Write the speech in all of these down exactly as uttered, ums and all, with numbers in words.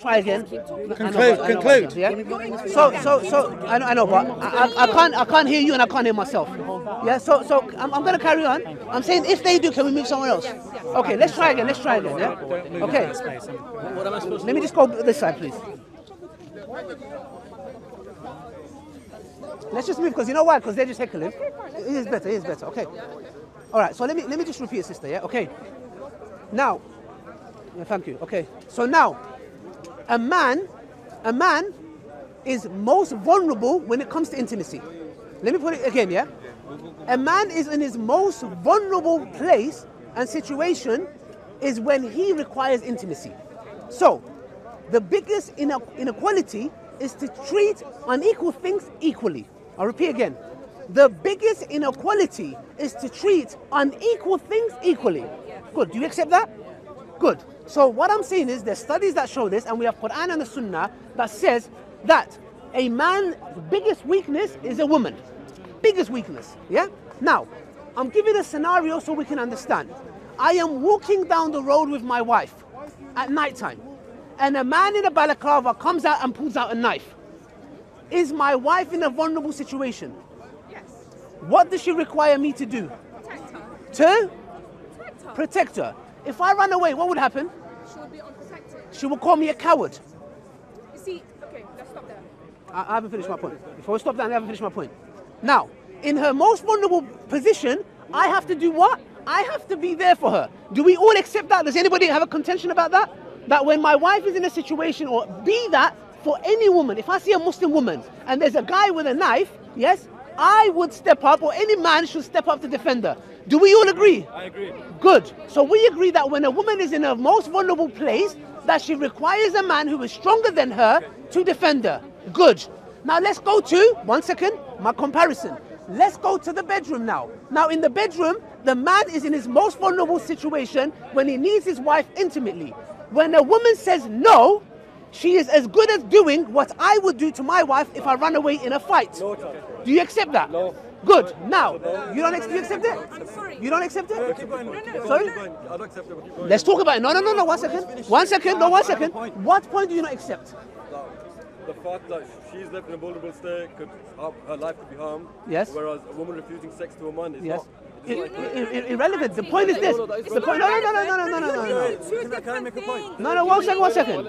Try again. Conclude. Conclude. Yeah? So, so, so, I know, I know, but I, I can't, I can't hear you, and I can't hear myself. Yeah. So, so, I'm, I'm going to carry on. I'm saying, if they do, can we move somewhere else? Okay. Let's try again. Let's try again. Yeah. Okay. Let me just go this side, please. Let's just move, because you know why? Because they're just heckling. It is better. It is better. Okay. All right. So let me, let me just repeat, sister. Yeah. Okay. Now. Yeah, thank you. Okay. So now. A man, a man is most vulnerable when it comes to intimacy. Let me put it again, yeah? A man is in his most vulnerable place and situation is when he requires intimacy. So, the biggest inequality is to treat unequal things equally. I'll repeat again. The biggest inequality is to treat unequal things equally. Good, do you accept that? Good. So what I'm saying is there's studies that show this, and we have Quran and the Sunnah that says that a man's biggest weakness is a woman. Biggest weakness, yeah? Now, I'm giving a scenario so we can understand. I am walking down the road with my wife at nighttime, and a man in a balaclava comes out and pulls out a knife. Is my wife in a vulnerable situation? Yes. What does she require me to do? Protect her. To? Protect her. Protect her. If I run away, what would happen? She would be unprotected. She would call me a coward. You see, okay, let's stop there. I, I haven't finished my point. Before we stop there, I haven't finished my point. Now, in her most vulnerable position, I have to do what? I have to be there for her. Do we all accept that? Does anybody have a contention about that? That when my wife is in a situation, or be that for any woman, if I see a Muslim woman and there's a guy with a knife, yes, I would step up, or any man should step up to defend her. Do we all agree? I agree. Good. So we agree that when a woman is in her most vulnerable place, that she requires a man who is stronger than her to defend her. Good. Now let's go to, one second, my comparison. Let's go to the bedroom now. Now in the bedroom, the man is in his most vulnerable situation when he needs his wife intimately. When a woman says no, she is as good as doing what I would do to my wife if I run away in a fight. Do you accept that? No. Good. Now, you don't ex you accept it? I'm sorry. You don't accept it? Keep going. No, no, sorry? I don't accept it. Let's talk about it. No, no, no, no. One second. One second. No, one second. What point do you not accept? The fact that she's left in a vulnerable state, could, her life could be harmed. Yes. Whereas a woman refusing sex to a man is yes. not. Irrelevant. The point is this. No, no, no, no, no, no, no, no. Can I make a point? No, no, one second, one second.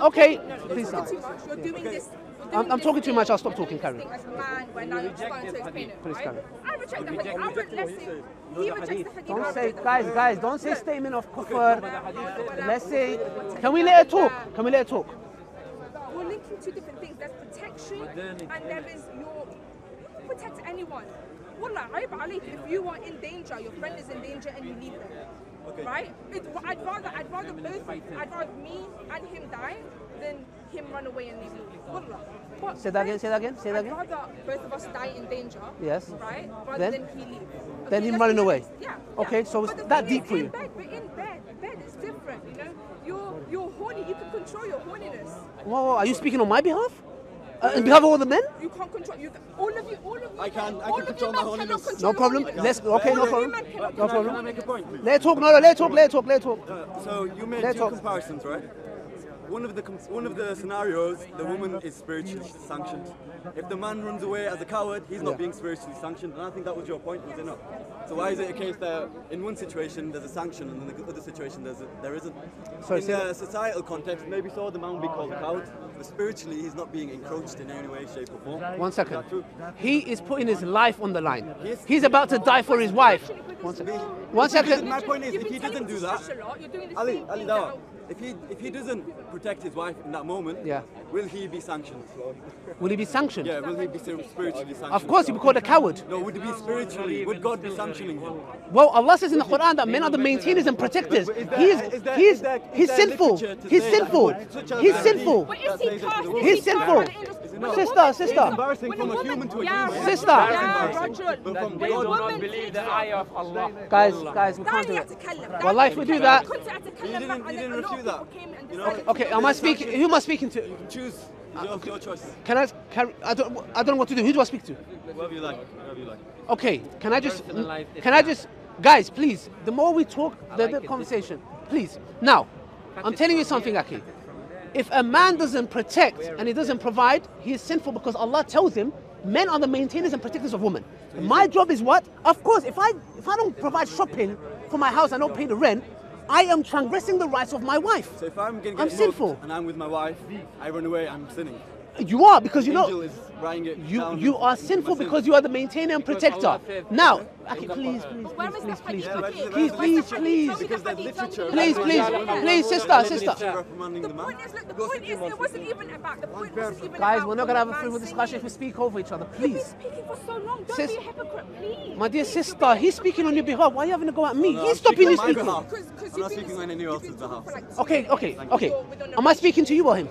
Okay, please stop. You're doing this. I'm, I'm talking too much. I'll stop talking, Karen. As a man, when now you're trying to explain it. Please, Karen. I reject the hadith. I reject the hadith. He rejects the hadith. Don't say, guys, guys, don't say statement of kufr. Let's say, can we let her talk? Can we let her talk? We're linking two different things. There's protection, and there is your. You can protect anyone. Wallah, aib alayk, if you are in danger, your friend is in danger, and you leave them. Okay. Right? It, I'd rather, I'd rather both, I'd rather me and him die than him run away and leave me. Wallah. But say that again, say that again, say that again. I'd rather both of us die in danger, yes. Right? Rather than he leave. Okay, then him running away? Yeah. Okay, yeah. So it's that deep for you. Bed, we're in bed, bed is different, you know? You're, you're horny, you can control your horniness. Whoa, whoa, are you speaking on my behalf? Uh, and do you have all the men? You can't control. You can, all of you, all of you. I can. I can control my holiness. No problem. Let's. Okay. No problem. No problem. Can I make a point? Let's talk. No, no. Let's talk. Let's talk. Let's talk. Uh, so you made let's two talk. comparisons, right? One of the one of the scenarios, the woman is spiritually sanctioned. If the man runs away as a coward, he's not yeah. being spiritually sanctioned. And I think that was your point, was it not? So why is it a case that in one situation there's a sanction, and in the other situation there's a, there isn't? Sorry, in a societal context, maybe so the man would be called a coward, but spiritually he's not being encroached in any way, shape or form. One second. Is he is putting his life on the line. He's, he's about to die for his wife. One second. One second. My point is, if he doesn't do that, Ali, Ali Dawah, if he if he doesn't protect his wife in that moment, yeah. will he be sanctioned? Will he be sanctioned? Yeah, will he be spiritually sanctioned? Of course, he'll be called a coward. No, would he be spiritually? Would God be sanctioning him? Well, Allah says in the Quran that men are the maintainers and protectors. But, but is there, he is, is, there, he is, is, there, is he's sinful. He's sinful. He's sinful. He's sinful. Sister, sister. Embarrassing from a human to a human. Sister. Guys, guys, we can't do it. Well, life we do that. He didn't, he didn't refuse that. You know? Okay, okay, am I speaking? Who am I speaking to? Choose. Your, your choice. Can I? Can, I don't. I don't know what to do. Who do I speak to? Whoever you like. Whoever you like. Okay. Can I just? Can I just? Guys, please. The more we talk, the, the conversation. Please. Now, I'm telling you something, Aki. If a man doesn't protect and he doesn't provide, he is sinful, because Allah tells him, men are the maintainers and protectors of women. So my job is what? Of course, if I, if I don't provide shopping for my house and don't pay the rent, I am transgressing the rights of my wife. So if I'm getting I'm sinful and I'm with my wife, I run away, I'm sinning. You are, because you know, you, you are sinful because you are the maintainer and protector. Now, please, please, please, please, please, please, please, please, please, sister, sister. The point is, look, the point is, it wasn't even about, the point wasn't even about. Guys, we're not going to have a fruitful discussion if we speak over each other, please. You've been speaking for so long, don't be a hypocrite, please. My dear sister, he's speaking on your behalf, why are you having to go at me? He's stopping you speaking. I'm not speaking on anyone else's behalf. Okay, okay, okay. Am I speaking to you or him?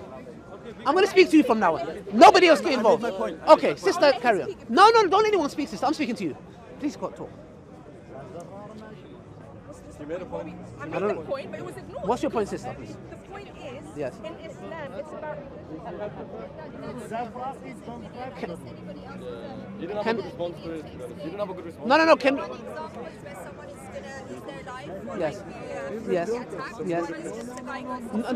I'm going to speak to you from now on. Nobody else get involved. Okay, sister, carry on. No, no, don't anyone speak, sister. I'm speaking to you. Please go talk. You made a point. I made a point, but it was ignored. What's your point, sister? Please. The point is, yes. In Islam, it's about... Can, you didn't have a good response to it. You didn't have a good response. No, no, no. Can... Yes. Yes. Yes.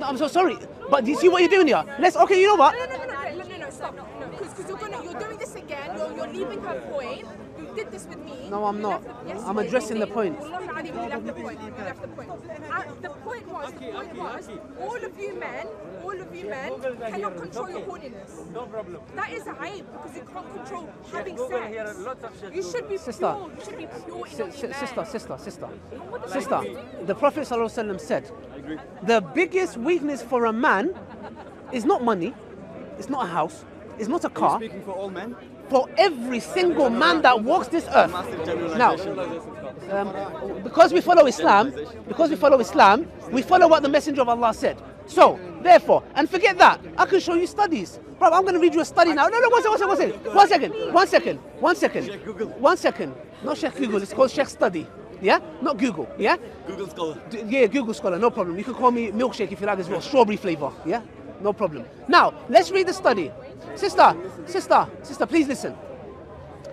I'm so sorry, but do you see what you're doing here? Let's. Okay, you know what? No, no, no, no, no, no, no, stop. No, because you're gonna, you're doing this again. You're, you're leaving her point. You did this with me. No, I'm not. I'm addressing the point. You left the point. You left the point. The point was, the point was, all of you men, all of you men cannot control your horniness. No problem. That is a hype, because you can't control having sex. You should be pure. You should be pure in your man. Sister, sister, sister. Sister, the Prophet ﷺ said, the biggest weakness for a man is not money, it's not a house, it's not a car. Are you speaking for all men? For every single man that walks this earth. Now, um, because we follow Islam, because we follow Islam, we follow what the Messenger of Allah said. So, therefore, and forget that, I can show you studies. Bro, I'm going to read you a study now. No, no, one second, one second, one second, one second, one second, one second, one second. Not Sheikh Google, it's called Sheikh Study. Yeah? Not Google, yeah? Google Scholar. D yeah, Google Scholar, no problem. You can call me milkshake if you like as well, strawberry flavor, yeah? No problem. Now, let's read the study. Sister, sister, sister, please listen.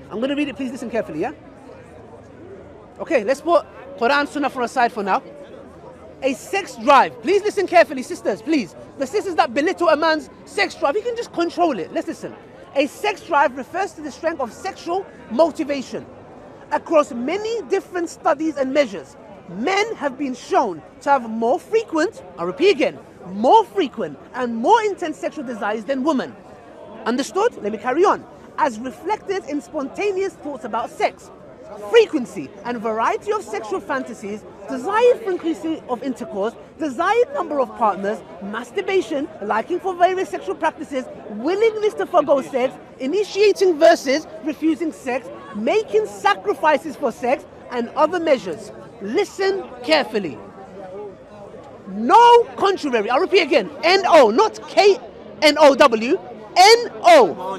I'm gonna read it, please listen carefully, yeah? Okay, let's put Quran Sunnah for aside for now. A sex drive, please listen carefully, sisters, please. The sisters that belittle a man's sex drive, you can just control it, let's listen. A sex drive refers to the strength of sexual motivation. Across many different studies and measures, men have been shown to have more frequent, I repeat again, more frequent and more intense sexual desires than women. Understood? Let me carry on. As reflected in spontaneous thoughts about sex, frequency and variety of sexual fantasies, desired frequency of intercourse, desired number of partners, masturbation, liking for various sexual practices, willingness to forgo sex, initiating versus refusing sex, making sacrifices for sex, and other measures. Listen carefully. No contrary. I'll repeat again. N O, not K N O W. N O.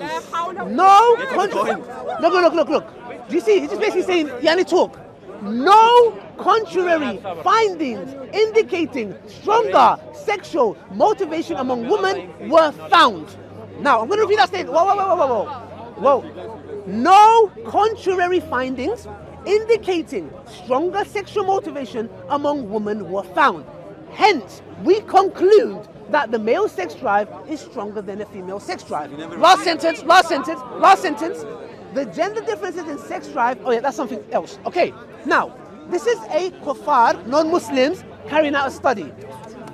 No contrary. Look, look, look, look. Do you see? He's just basically saying, Yani talk. No contrary findings indicating stronger sexual motivation among women were found. Now, I'm going to repeat that statement. Whoa, whoa, whoa, whoa, whoa. Whoa. No contrary findings indicating stronger sexual motivation among women were found. Hence, we conclude that the male sex drive is stronger than the female sex drive. Last sentence, last sentence, last sentence. The gender differences in sex drive, oh yeah, that's something else. Okay, now, this is a kuffar, non-Muslims, carrying out a study.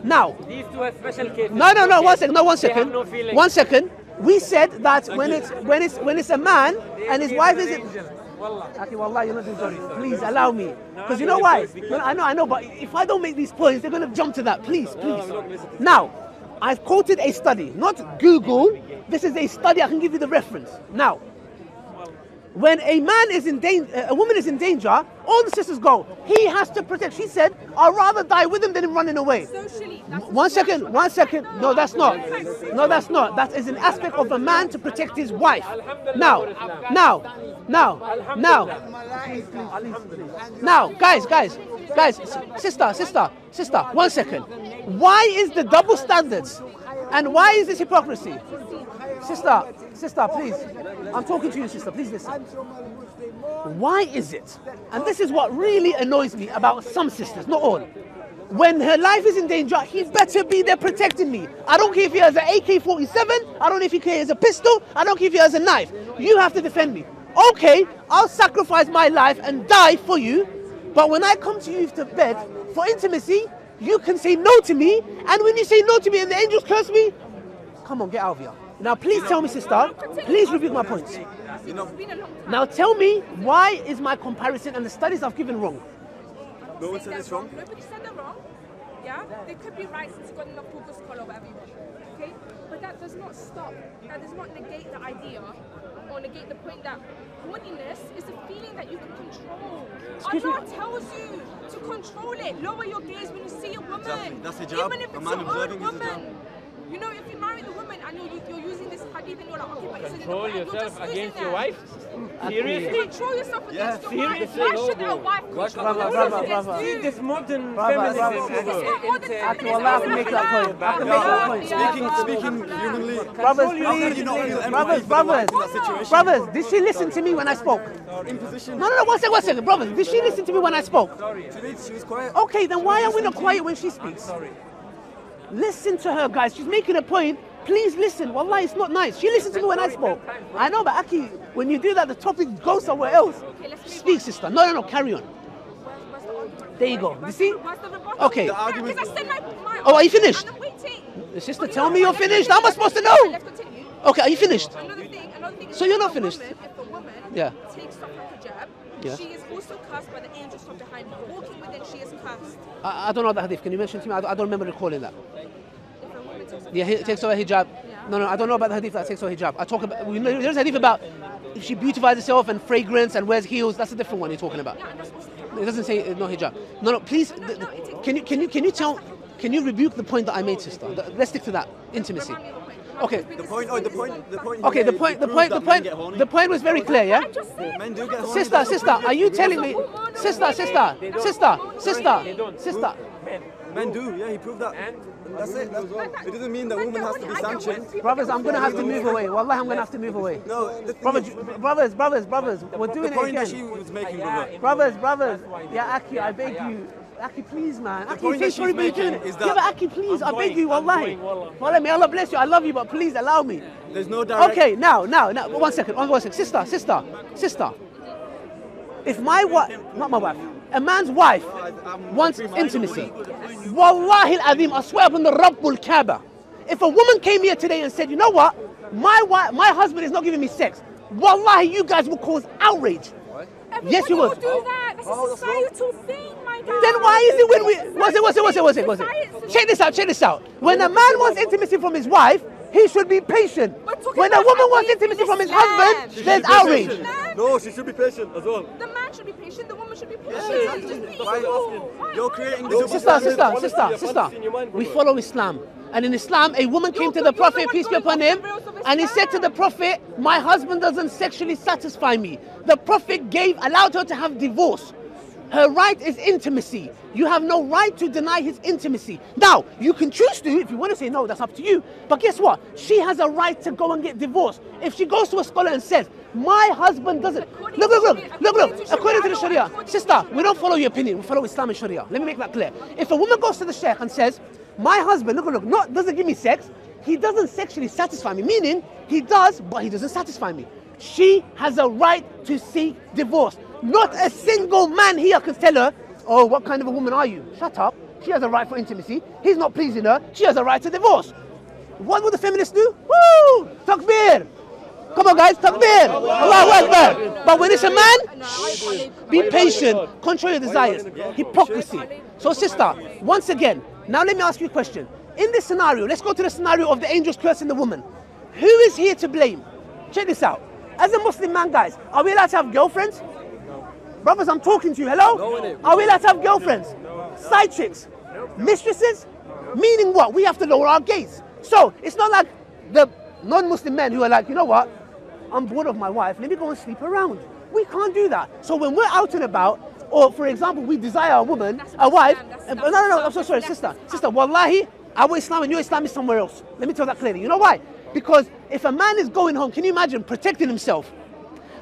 Now, these two are special cases. No, no, no, one second, no, one second, one second. We said that when it's when it's when it's a man and his wife is. Aki, wallah, you're not doing sorry. Please allow me, because you know why? I know, I know, but if I don't make these points, they're going to jump to that. Please, please. Now, I've quoted a study, not Google. This is a study. I can give you the reference. Now, when a man is in danger, a woman is in danger, all the sisters go, he has to protect. She said, I'd rather die with him than him running away. Socially, one second, one second. No, that's not. No, that's not. That is an aspect of a man to protect his wife. Now, now, now, now. Now, guys, guys, guys, sister, sister, sister, one second. Why is the double standards? And why is this hypocrisy? Sister, sister, please. I'm talking to you, sister. Please listen. Why is it? And this is what really annoys me about some sisters, not all. When her life is in danger, he better be there protecting me. I don't care if he has an A K forty-seven, I don't know if he has a pistol, I don't care if he has a knife. You have to defend me. Okay, I'll sacrifice my life and die for you, but when I come to you to bed for intimacy, you can say no to me, and when you say no to me and the angels curse me, come on, get out of here. Now please tell me, sister, please rebuke my points. Now tell me, why is my comparison and the studies I've given wrong? No one said it's wrong. Nobody said they're wrong. Yeah? They could be right since you've got enough focus call or whatever you want. Okay? But that does not stop. That does not negate the idea or negate the point that horniness is a feeling that you can control. Excuse Allah me? Tells you to control it. Lower your gaze when you see a woman. That's a job. Even if it's your own woman. You know, if you marry the woman and you're, you're using this hadith and you're like, okay, but it's control in the Quran, yourself against your wife? Seriously? Control yourself against yes. your wife. Why should our wife control yourself against you? This modern feminism is not modern feminism. Allah can make that point. I can make that point. Speaking, speaking humanly. Brothers, please. Brothers, brothers. Brothers, did she listen to me when I spoke? Imposition. No, no, no, one second, one second. Brothers, did she listen to me when I spoke? Sorry. She was quiet. Okay, then why are we not quiet when she speaks? Sorry. Listen to her, guys. She's making a point. Please listen. Wallah, it's not nice. She listened to me when I spoke. I know, but Aki, when you do that, the topic goes somewhere else. Speak, sister. No, no, no. Carry on. There you go. You see? Okay. Oh, are you finished? Sister, tell me you're finished. How am I supposed to know? Okay, are you finished? So you're not finished. Yeah. Yeah. She is also cursed by the angels from behind her. Walking with it, she is cursed. I, I don't know the hadith. Can you mention to me? I, I don't remember recalling that. If a woman takes, yeah, he takes away hijab. Yeah. No, no, I don't know about the hadith that takes away hijab. I talk about we know, there's a hadith about if she beautifies herself and fragrance and wears heels. That's a different one you're talking about. Yeah, it doesn't say no hijab. No, no, please. No, no, the, no, can you can you can you tell? Can you rebuke the point that I made, sister? The, let's stick to that intimacy. Okay. The point. Oh, the point. The point. Okay. The point. The point. The point. The point was very clear. Yeah. Sister, sister, are you telling me? Sister, sister, sister, sister, sister. Men do. Yeah, he proved that. That's it. It doesn't mean that woman has to be sanctioned. Brothers, I'm gonna have to move away. Wallahi, I'm gonna have to move away. No. Brothers, brothers, brothers, brothers. We're doing it again. The point that she was making, brother. Brothers, brothers. Yeah, Aki, I beg you. Aki, please, man. Aki, please, sorry, but you're doing it. Yeah, but Aki, please, I beg you, wallahi. Wallahi, may Allah bless you. I love you, but please allow me. There's no direct... Okay, now, now, now. One second, one second. Sister, sister, sister. If my wife, not my wife, a man's wife wants intimacy, wallahi al-azim, I swear upon the Rabbul Kaaba. If a woman came here today and said, you know what, my wife, my husband is not giving me sex, wallahi, you guys will cause outrage. Everybody yes, you will. Do that. That's oh, a societal thing, my God. Then why is it when we... What's it, what's it, what's it, what's it, what's it? Check this out, check this out. When a man wants intimacy from his wife, he should be patient. When a woman wants intimacy from his husband, there's outrage. No, she should be patient as well. The man should be patient, the woman should be patient. Yeah, exactly. Why? You're creating this... Sister, sister, sister, sister, we follow Islam. And in Islam, a woman came to the Prophet, peace be upon him, and he said to the Prophet, my husband doesn't sexually satisfy me. The Prophet gave, allowed her to have divorce. Her right is intimacy. You have no right to deny his intimacy. Now, you can choose to, if you want to say no, that's up to you. But guess what? She has a right to go and get divorced. If she goes to a scholar and says, my husband doesn't... Look, look, look, look, look. According to the Sharia, sister, we don't follow your opinion. We follow Islam and Sharia. Let me make that clear. If a woman goes to the Sheikh and says, my husband, look, look, not doesn't give me sex, he doesn't sexually satisfy me, meaning he does, but he doesn't satisfy me. She has a right to seek divorce. Not a single man here can tell her, oh, what kind of a woman are you? Shut up. She has a right for intimacy. He's not pleasing her. She has a right to divorce. What would the feminists do? Woo! Takbir! Come on, guys, takbir! Allahu Akbar! But when it's a man, shh, be patient. Control your desires. Hypocrisy. So, sister, once again, now let me ask you a question. In this scenario, let's go to the scenario of the angels cursing the woman. Who is here to blame? Check this out. As a Muslim man, guys, are we allowed to have girlfriends? No. Brothers, I'm talking to you. Hello? No, are we allowed to have girlfriends? No. Side chicks? No. Mistresses? No. Meaning what? We have to lower our gaze. So it's not like the non-Muslim men who are like, you know what? I'm bored of my wife. Let me go and sleep around. We can't do that. So when we're out and about, or for example, we desire a woman, that's a wife. That's and, that's no, no, no. I'm so sorry, sister. Sister, wallahi, our Islam and your Islam is somewhere else. Let me tell that clearly. You know why? Because if a man is going home, can you imagine protecting himself,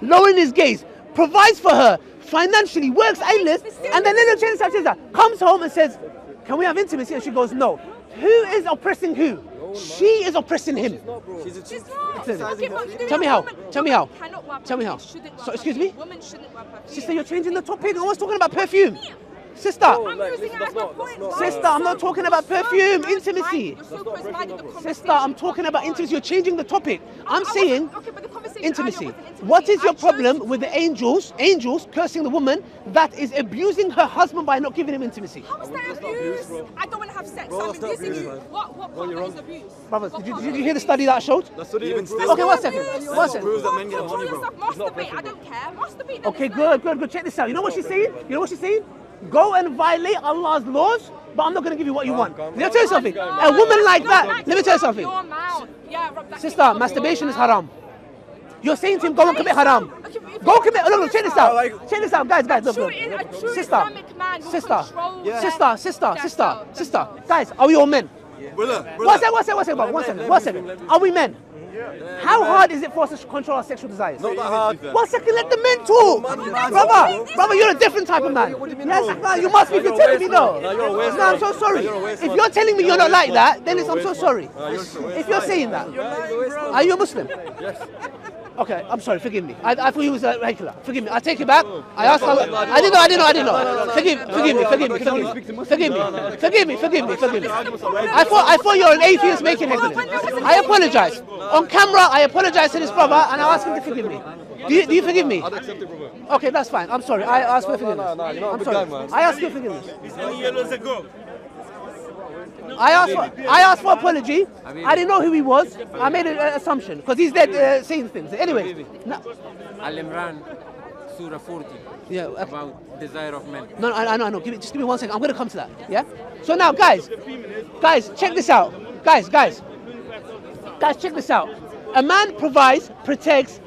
lowering his gaze, provides for her financially, works aimless, and then little Chensa comes home and says, can we have intimacy? And she goes, no. Who is oppressing who? She is oppressing him. She's not, bro. She's, a she's not. Okay, but tell me how. Tell me how. Tell me how. So, excuse me? Women shouldn't wear perfume. Sister, you're changing the topic. No one's talking about perfume. Sister. No, I'm like, this, that's not, that's not, sister, uh, I'm not talking about perfume. So intimacy. So sister, I'm talking about intimacy. You're changing the topic. I'm I, I saying okay, but the intimacy. intimacy. What is I your problem with the angels, angels cursing the woman that is abusing her husband by not giving him intimacy? How is that abuse? Abuse, I don't want to have sex. Bro, I'm abusing abuse, you. Man. What, what part well, is abuse? Brothers, did you, did you hear the study that I showed? That's not even yeah, okay, one second. One second. Control yourself. Masturbate. I don't care. Masturbate. Okay, good, good, good. Check this out. You know what she's saying? You know what she's saying? Go and violate Allah's laws, but I'm not going to give you what you oh, want. Let me tell you something. A woman like that, let me tell you something. Yeah, Rob, sister, masturbation is haram. You're saying to him, go and commit haram. Okay, go commit, oh, look, look, check this out. Check this out, guys, guys, look, look. Sister, sister, sister, sister, sister, sister. Guys, are we all men? One second, one second, one second, one second, one second. Are we men? Yeah. How yeah. hard is it for us to control our sexual desires? Not that hard. One second, let the men talk. Man, man, brother, man. brother, you're a different type what, of man. What, what do you mean yes, no? man, you must be. If you're telling me no. No, I'm so sorry. If you're telling me you're not like that, then it's I'm so sorry. If you're saying that, are you a Muslim? Yes. Okay, I'm sorry, forgive me. I, I thought you was a regular. Forgive me. I take it back. I asked how I didn't know, I didn't know, I didn't know. Forgive forgive me, forgive me, forgive me. Forgive me. Forgive me, forgive me, forgive me. I thought I thought you're an atheist making headlines. I apologize. On camera, I apologize to this brother and I ask him to forgive me. Do you, do you forgive me? I'd accept it, brother. Okay, that's fine. I'm sorry. I ask for forgiveness. I'm sorry. I ask for forgiveness. I asked for, I asked for apology. I didn't know who he was. I made an assumption because he's there uh, saying things. Anyway, no. Al Imran, Surah forty. Yeah, okay. About desire of men. No, no, I know, I know. Give me, just give me one second. I'm going to come to that. Yeah. So now, guys, guys, check this out. Guys, guys, guys, check this out. A man provides, protects.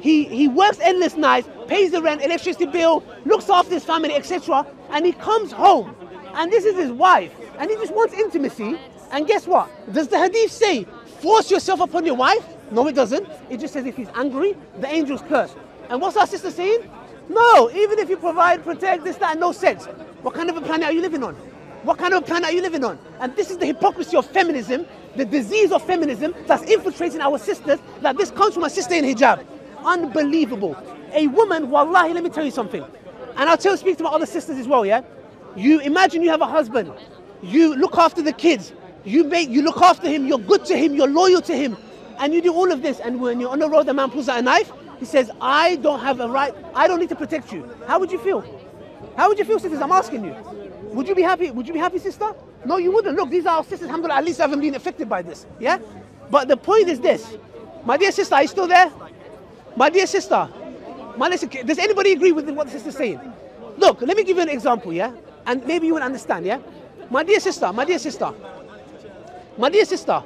He he works endless nights, pays the rent, electricity bill, looks after his family, et cetera. And he comes home, and this is his wife. And he just wants intimacy, and guess what? Does the hadith say, force yourself upon your wife? No, it doesn't. It just says if he's angry, the angels curse. And what's our sister saying? No, even if you provide, protect, this, that, and no sex. What kind of a planet are you living on? What kind of a planet are you living on? And this is the hypocrisy of feminism, the disease of feminism that's infiltrating our sisters, that this comes from a sister in hijab. Unbelievable. A woman, wallahi, let me tell you something. And I'll tell, speak to my other sisters as well, yeah? You imagine you have a husband. You look after the kids, you make, you look after him, you're good to him, you're loyal to him, and you do all of this, and when you're on the road, the man pulls out a knife, he says, I don't have a right, I don't need to protect you. How would you feel? How would you feel, sisters? I'm asking you. Would you be happy? Would you be happy, sister? No, you wouldn't. Look, these are our sisters, alhamdulillah, at least I haven't been affected by this, yeah? But the point is this, my dear sister, are you still there? My dear sister, my dear sister, does anybody agree with what the sister's saying? Look, let me give you an example, yeah? And maybe you will understand, yeah? My dear sister, my dear sister, my dear sister,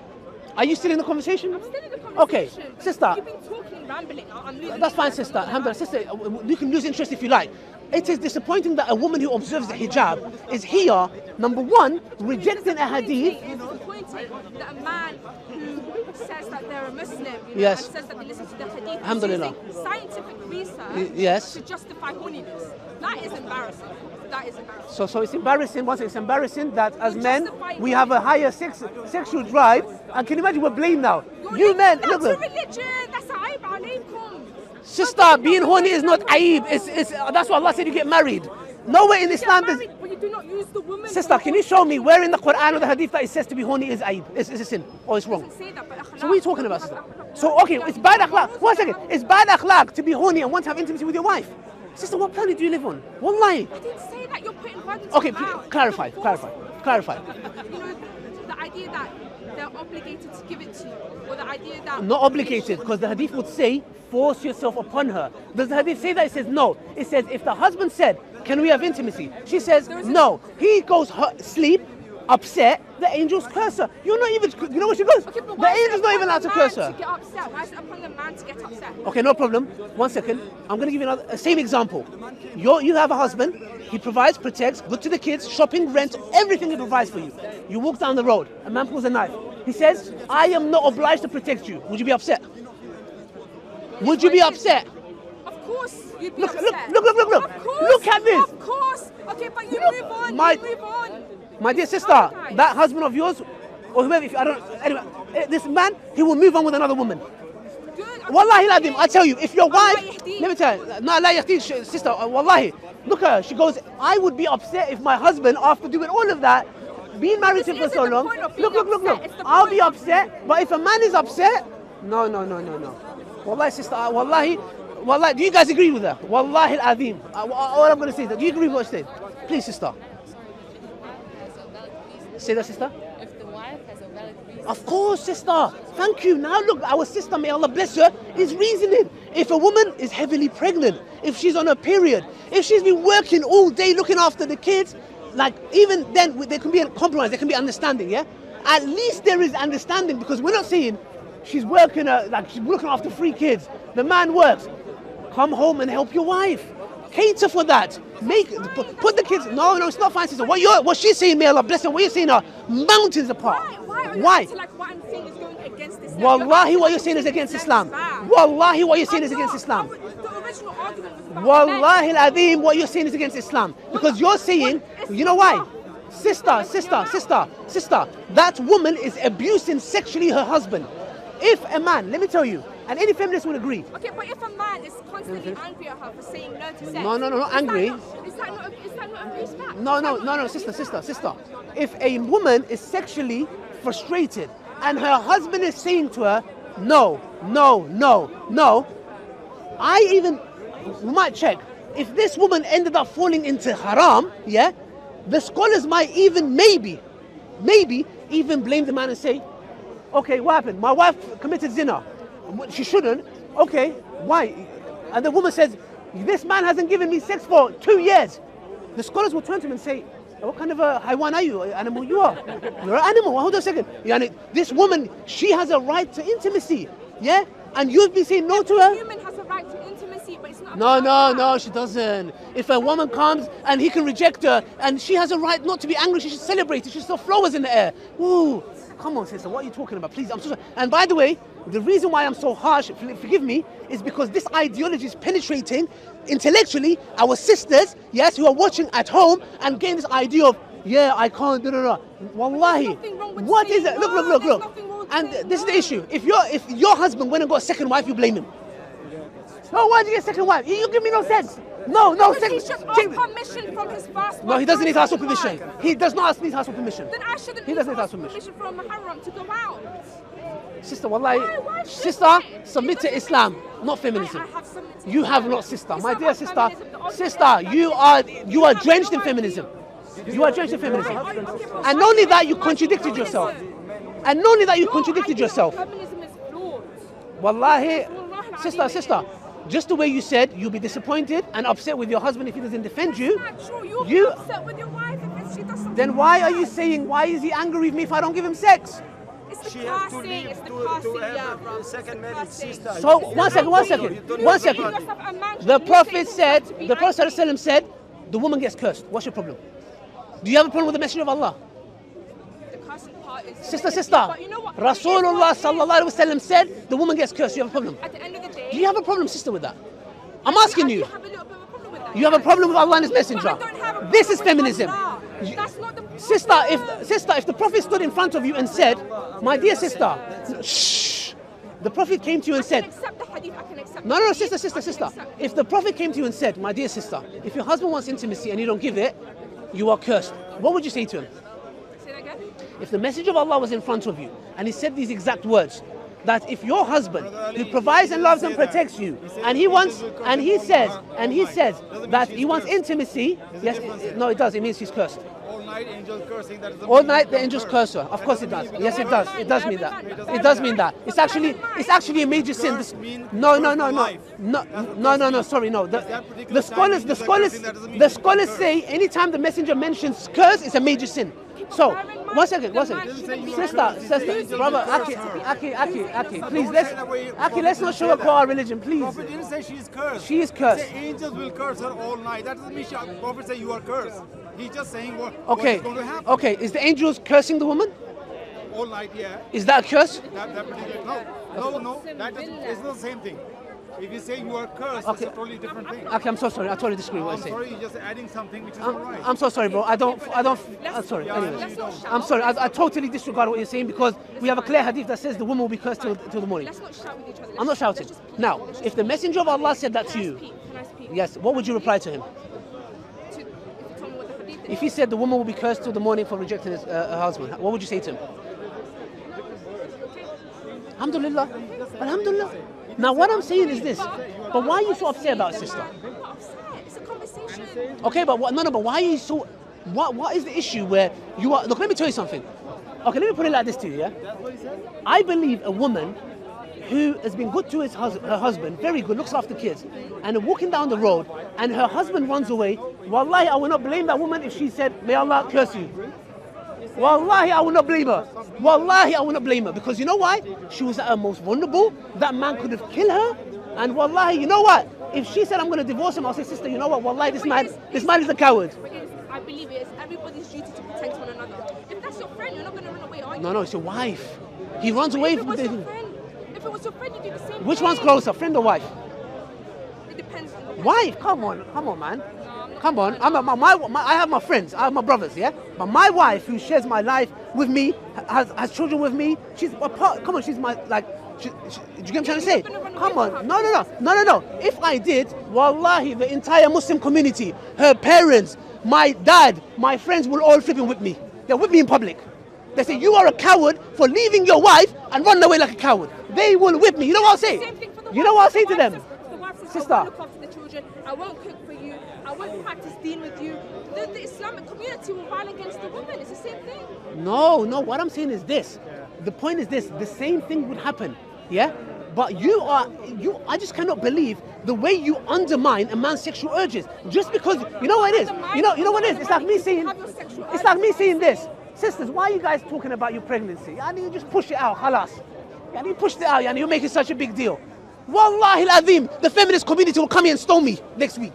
are you still in the conversation? I'm still in the conversation. Okay, sister. You've been talking, rambling. I'm losing That's fine, sister. Alhamdulillah, sister, you can lose interest if you like. It is disappointing that a woman who observes the hijab is here, number one, rejecting a hadith. It's disappointing that a man who says that they're a Muslim, you know, yes, and says that they listen to the hadith, alhamdulillah, using scientific research, yes, to justify horniness. That is embarrassing. That is embarrassing. So, so it's embarrassing. Once it's embarrassing that as you men we have a higher sex, sexual drive, and can you imagine we're blamed now? You're you men, look. That's religion. That's aib alaykum. Sister, being horny is not aib. It's, it's, that's what Allah said. You get married. Nowhere in Islam does. Sister, can you show me where in the Quran or the Hadith that it says to be horny is aib? It's, it's a sin or it's wrong? So what are you talking about, sister? So okay, it's bad akhlaq. One second, it's bad akhlaq to be horny and want to have intimacy with your wife. Sister, what planet do you live on? Wallahi. I didn't say that. You're putting burdens. Okay, clarify, clarify, clarify. You know, the idea that they're obligated to give it to you, or the idea that... Not obligated, because the hadith would say, force yourself upon her. Does the hadith say that? It says no. It says, if the husband said, can we have intimacy? She says, no. He goes sleep, upset, the angels curse her. You're not even, you know what she goes? Okay, the angel's not even allowed to curse her. To get upset? Why is it upon the man to get upset? Okay, no problem. One second. I'm going to give you another, same example. You're, you have a husband, he provides, protects, good to the kids, shopping, rent, everything he provides for you. You walk down the road, a man pulls a knife. He says, I am not obliged to protect you. Would you be upset? Would you be upset? Of course you'd be look, upset. Look, look, look, look, look. Look at this. Of course. Okay, but you look, move on, my, you move on. My dear sister, that husband of yours, or whoever, if you, I don't, anyway, this man, he will move on with another woman. Wallahi ladim, I tell you, if your wife, let me tell you, no, la yahdi, sister, wallahi, look at her, she goes, I would be upset if my husband, after doing all of that, being married to him for so long, look, look, look, look, I'll be upset, but if a man is upset, no, no, no, no, no. Wallahi, sister, wallahi, wallahi, do you guys agree with her? Wallahi ladim, all I'm going to say is that, do you agree with what she said? Please, sister. Say that, sister. If the wife has a valid reason. Of course, sister. Thank you. Now look, our sister, may Allah bless her, is reasoning. If a woman is heavily pregnant, if she's on her period, if she's been working all day looking after the kids, like even then there can be a compromise, there can be understanding, yeah? At least there is understanding, because we're not saying she's working, uh, like she's looking after three kids, the man works. Come home and help your wife. Cater for that. Make put, put the kids. No, no, it's not fine, sister. What you what she's saying, may Allah bless her. What you're saying are mountains apart. Why? Why? Are you why? Like what I'm saying is going against Islam. Wallahi, what you're saying is against Islam. Wallahi, what you're saying is against Islam. Wallahi al-Azim, what you're saying is against Islam, because you're saying, you know why, sister, sister, sister, sister. That woman is abusing sexually her husband. If a man, let me tell you. And any feminist would agree. Okay, but if a man is constantly angry at her for saying no to sex... No, no, no, not angry. Is that not, is that not abuse back? No, no, no, no, sister, sister, sister. If a woman is sexually frustrated and her husband is saying to her, no, no, no, no, I even... We might check. If this woman ended up falling into haram, yeah, the scholars might even maybe, maybe even blame the man and say, okay, what happened? My wife committed zina. She shouldn't. Okay, why? And the woman says, this man hasn't given me sex for two years. The scholars will turn to him and say, what kind of a haywan are you? Animal you are. You're an animal. Hold on a second. This woman, she has a right to intimacy. Yeah? And you've been saying no Every to her. Human has a right to intimacy, but it's not. No, no, no, she doesn't. If a woman comes and he can reject her and she has a right not to be angry, she should celebrate it. She should throw flowers in the air. Ooh. Come on, sister, what are you talking about? Please, I'm so sorry. And by the way, the reason why I'm so harsh, forgive me, is because this ideology is penetrating intellectually our sisters, yes, who are watching at home and getting this idea of, yeah, I can't, no, no, no. Wallahi. What is it? Look, look, look, look. And this is the issue. If, you're, if your husband went and got a second wife, you blame him. No, why did you get a second wife? You give me no sense. No, no, he should ask permission from his passport. No, he doesn't need to ask for permission. He does not need to ask for permission. Then I shouldn't he need doesn't to ask permission from Muharram to go out. Sister, wallahi, why, why sister, submit to Islam, not feminism. I, I have submitted. You have not, sister. Islam, my dear sister, sister, you are you are drenched in feminism. You are drenched in feminism. And not only that, you contradicted yourself. And not only that, you contradicted yourself. Feminism is flawed. Wallahi, sister, sister. Just the way you said, you'll be disappointed and upset with your husband if he doesn't defend you. That's not true. You'll you, be upset with your wife if she doesn't. Then why are you saying, why is he angry with me if I don't give him sex? It's the she has to leave it's the to, to have yeah, a second married sister. So one second, one second, one second. The Prophet said, the Prophet ﷺ said, the woman gets cursed. What's your problem? Do you have a problem with the Messenger of Allah? The cursing part is sister, sister. You know what? Rasulullah sallallahu alaihi wasallam said, the woman gets cursed. You have a problem? At the end of the day. Do you have a problem, sister, with that? I'm asking you. You have a problem with Allah and His Messenger. This is feminism. Sister, if sister, if the Prophet stood in front of you and said, my dear sister, shh, the Prophet came to you and said, no, no, no, sister, sister, sister. If the Prophet came to you and said, my dear sister, if your husband wants intimacy and you don't give it, you are cursed. What would you say to him? If the Messenger of Allah was in front of you and he said these exact words, that if your husband who provides and loves and protects you, and he wants, and he says, and he says that he wants intimacy, yes, it, no, it does. It means she's cursed. All night, angels cursing. All night, the angels curse her. Of course, it does. Yes, it does. It does mean that. It does mean that. It's actually, it's actually a major sin. No, no, no, no, no, no, no, no. Sorry, no. The, the scholars, the scholars, the scholars say anytime the Messenger mentions curse, it's a major sin. So, one second, one second. Sister, sister, brother, Aki, Aki, Aki, Aki, please, let's, Aki, let's not sugarcoat our religion, please. Prophet didn't say she is cursed. She is cursed. He said angels will curse her all night. That doesn't mean she, Prophet said you are cursed. He's just saying what, okay. what is going to happen. Okay, is the angels cursing the woman? All night, yeah. Is that a curse? That, that particular, no, no, no, that is, it's not the same thing. If you say you are cursed, okay. It's a totally different thing. Okay, I'm so sorry. I totally disagree with what you're saying. I'm sorry, you're just adding something which is I'm, all right. I'm so sorry, bro. I don't, I don't, I'm sorry. Yeah, anyway. I'm sorry. I, I totally disregard what you're saying because we have a clear hadith that says the woman will be cursed till, till the morning. Let's not shout with each other. Let's I'm not shouting. Now, if the messenger of Allah said that to you, can I speak? Yes, what would you reply to him? To, if, you told me what the hadith is. If he said the woman will be cursed till the morning for rejecting his, uh, her husband, what would you say to him? Alhamdulillah. Alhamdulillah. Now what I'm saying is this, but why are you so upset about it, sister? I'm not upset, it's a conversation. Okay, but what, no, no, but why are you so, what, what is the issue where you are, look, let me tell you something. Okay, let me put it like this to you, yeah? I believe a woman who has been good to his hus her husband, very good, looks after kids, and walking down the road, and her husband runs away, wallahi, I will not blame that woman if she said, may Allah curse you. Wallahi, I will not blame her. Wallahi, I will not blame her. Because you know why? She was at her most vulnerable. That man could have killed her. And wallahi, you know what? If she said, I'm going to divorce him, I'll say, sister, you know what? Wallahi, this man, this man is a coward. I believe it is everybody's duty to protect one another. If that's your friend, you're not going to run away, are you? No, no, it's your wife. He runs away from the... If it was your friend, you do the same. Which one's closer, friend or wife? It depends. Wife? Come on, come on, man. Come on, I'm a, my, my, my, I have my friends, I have my brothers, yeah? But my wife, who shares my life with me, has, has children with me, she's a part, come on, she's my, like, she, she, do you get what I'm trying to say? Come on, no, no, no, no, no, no. If I did, wallahi, the entire Muslim community, her parents, my dad, my friends will all flip in with me. They're with me in public. They say, you are a coward for leaving your wife and running away like a coward. They will whip me. You know what I'll say? You know what I'll say to them? Sister. I won't look after the children, I won't cook for you, I won't practice deen with you. The, the Islamic community will violate against the women, it's the same thing. No, no, what I'm saying is this. The point is this, the same thing would happen, yeah? But you are, you. I just cannot believe the way you undermine a man's sexual urges. Just because, you know what it is? You know, you know what it is? It's like me saying, it's like me saying this. Sisters, why are you guys talking about your pregnancy? I mean, you just push it out, halas. I mean, you pushed it out, and you're making such a big deal. Wallahi al-Azim, the feminist community will come here and stone me next week.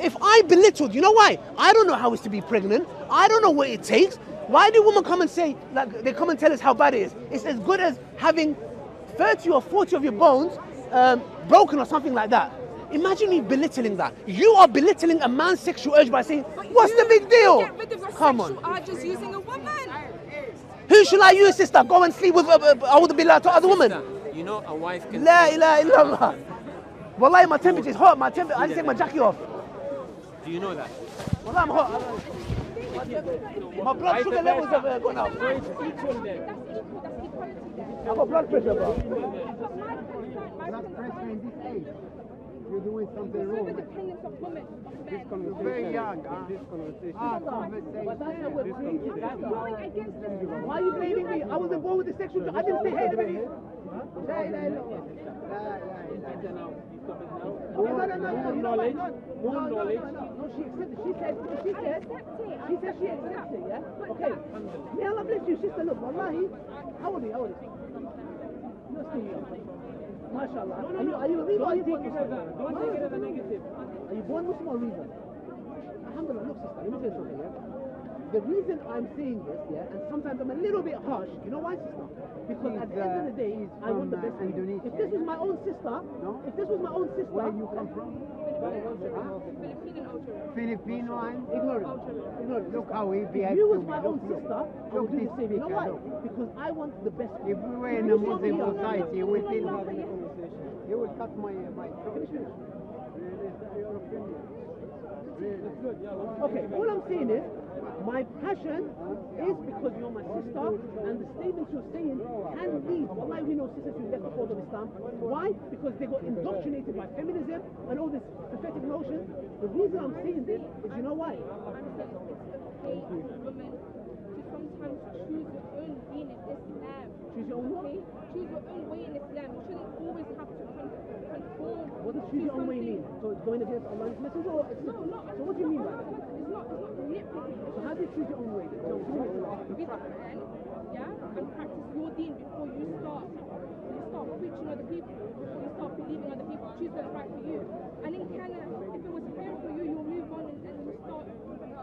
If I belittled, you know why? I don't know how it's to be pregnant. I don't know what it takes. Why do women come and say, like, they come and tell us how bad it is? It's as good as having thirty or forty of your bones um, broken or something like that. Imagine me belittling that. You are belittling a man's sexual urge by saying, but what's the big deal? Get rid of your come on. Urge is using a woman. Who shall I use, sister? Go and sleep with uh, uh, Audubillah to other women. You know, a wife can... La ilaha illallah. Wallahi, my temperature is hot. My temper I didn't take my jacket off. Do you know that? Wallahi, I'm hot. My blood sugar levels have uh, gone up. That's equal, that's equality there. I've got blood pressure, bro. Blood pressure in this age. You're doing something wrong. This is the dependence of women, of men. You're very young. Ah, this conversation. Ah, conversation. But that's how we're crazy. That's going against them. Why are you blaming me? I was involved with the sexual... I didn't say, hey, let me... Knowledge, more knowledge. No, she accepted. She said, she said, she said she accepts it, yeah? Okay. May Allah bless you, sister. Look, wallahi. How old are you? How old are you? You're still young. MashaAllah. Are you, are you a reader? Don't take it as a, don't take it as a negative. Are you born Muslim or a reader? Alhamdulillah, look, sister, let me tell you something, yeah? The reason I'm saying this, yeah, and sometimes I'm a little bit harsh, you know why, sister? Because at the end of the day, I want the best for you. If this was my own sister, no? If this was my own sister... Where you come from? Filipino Algerian. Filipino and... Ignorant. Ignorant. Look how he behaves. If you was my own sister, I would do the same. You know why? Because I want the best for you. If we were in a Muslim society, we didn't have any conversation. He will cut my... Finish me. Okay, all I'm saying is, my passion is because you're my sister, and the statements you're saying can lead. Why we know sisters who left the fold of Islam? Why? Because they got indoctrinated by feminism and all this pathetic notion. The reason I'm saying this is, you know why? I'm saying it's okay as a woman to sometimes choose your own way in Islam. Choose your own way? Choose your own way in Islam. You shouldn't always have to conform. What does choose your own way mean? So it's going against Allah's messenger? No, not. So what do you mean by that? It's not, it's not nitpicking. So how do you choose your own way? So read the Quran, yeah, and practice your deen before you start. You start preaching other people, you start believing other people, choose what's right for you. And in Canada, if it was fair for you, you'll move on and, and you start practicing.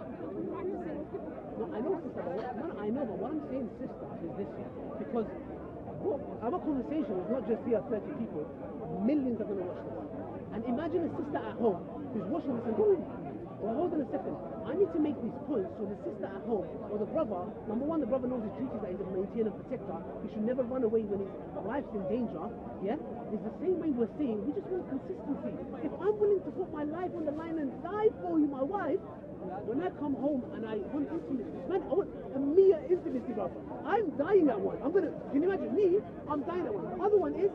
No, I know, sister. What, I know, but what I'm saying, sister, is this, because Well, our conversation is not just here, thirty people. Millions are going to watch this. And imagine a sister at home who's watching this and going, well, hold on a second, I need to make these points so the sister at home or the brother, number one, the brother knows his duties that he's a maintainer and protector. He should never run away when his life's in danger. Yeah? It's the same way we're saying, we just want consistency. If I'm willing to put my life on the line and die for you, my wife, when I come home and I want intimacy, man, I want a mere intimacy, brother. I'm dying at one. I'm gonna, can you imagine me? I'm dying at one. The other one is,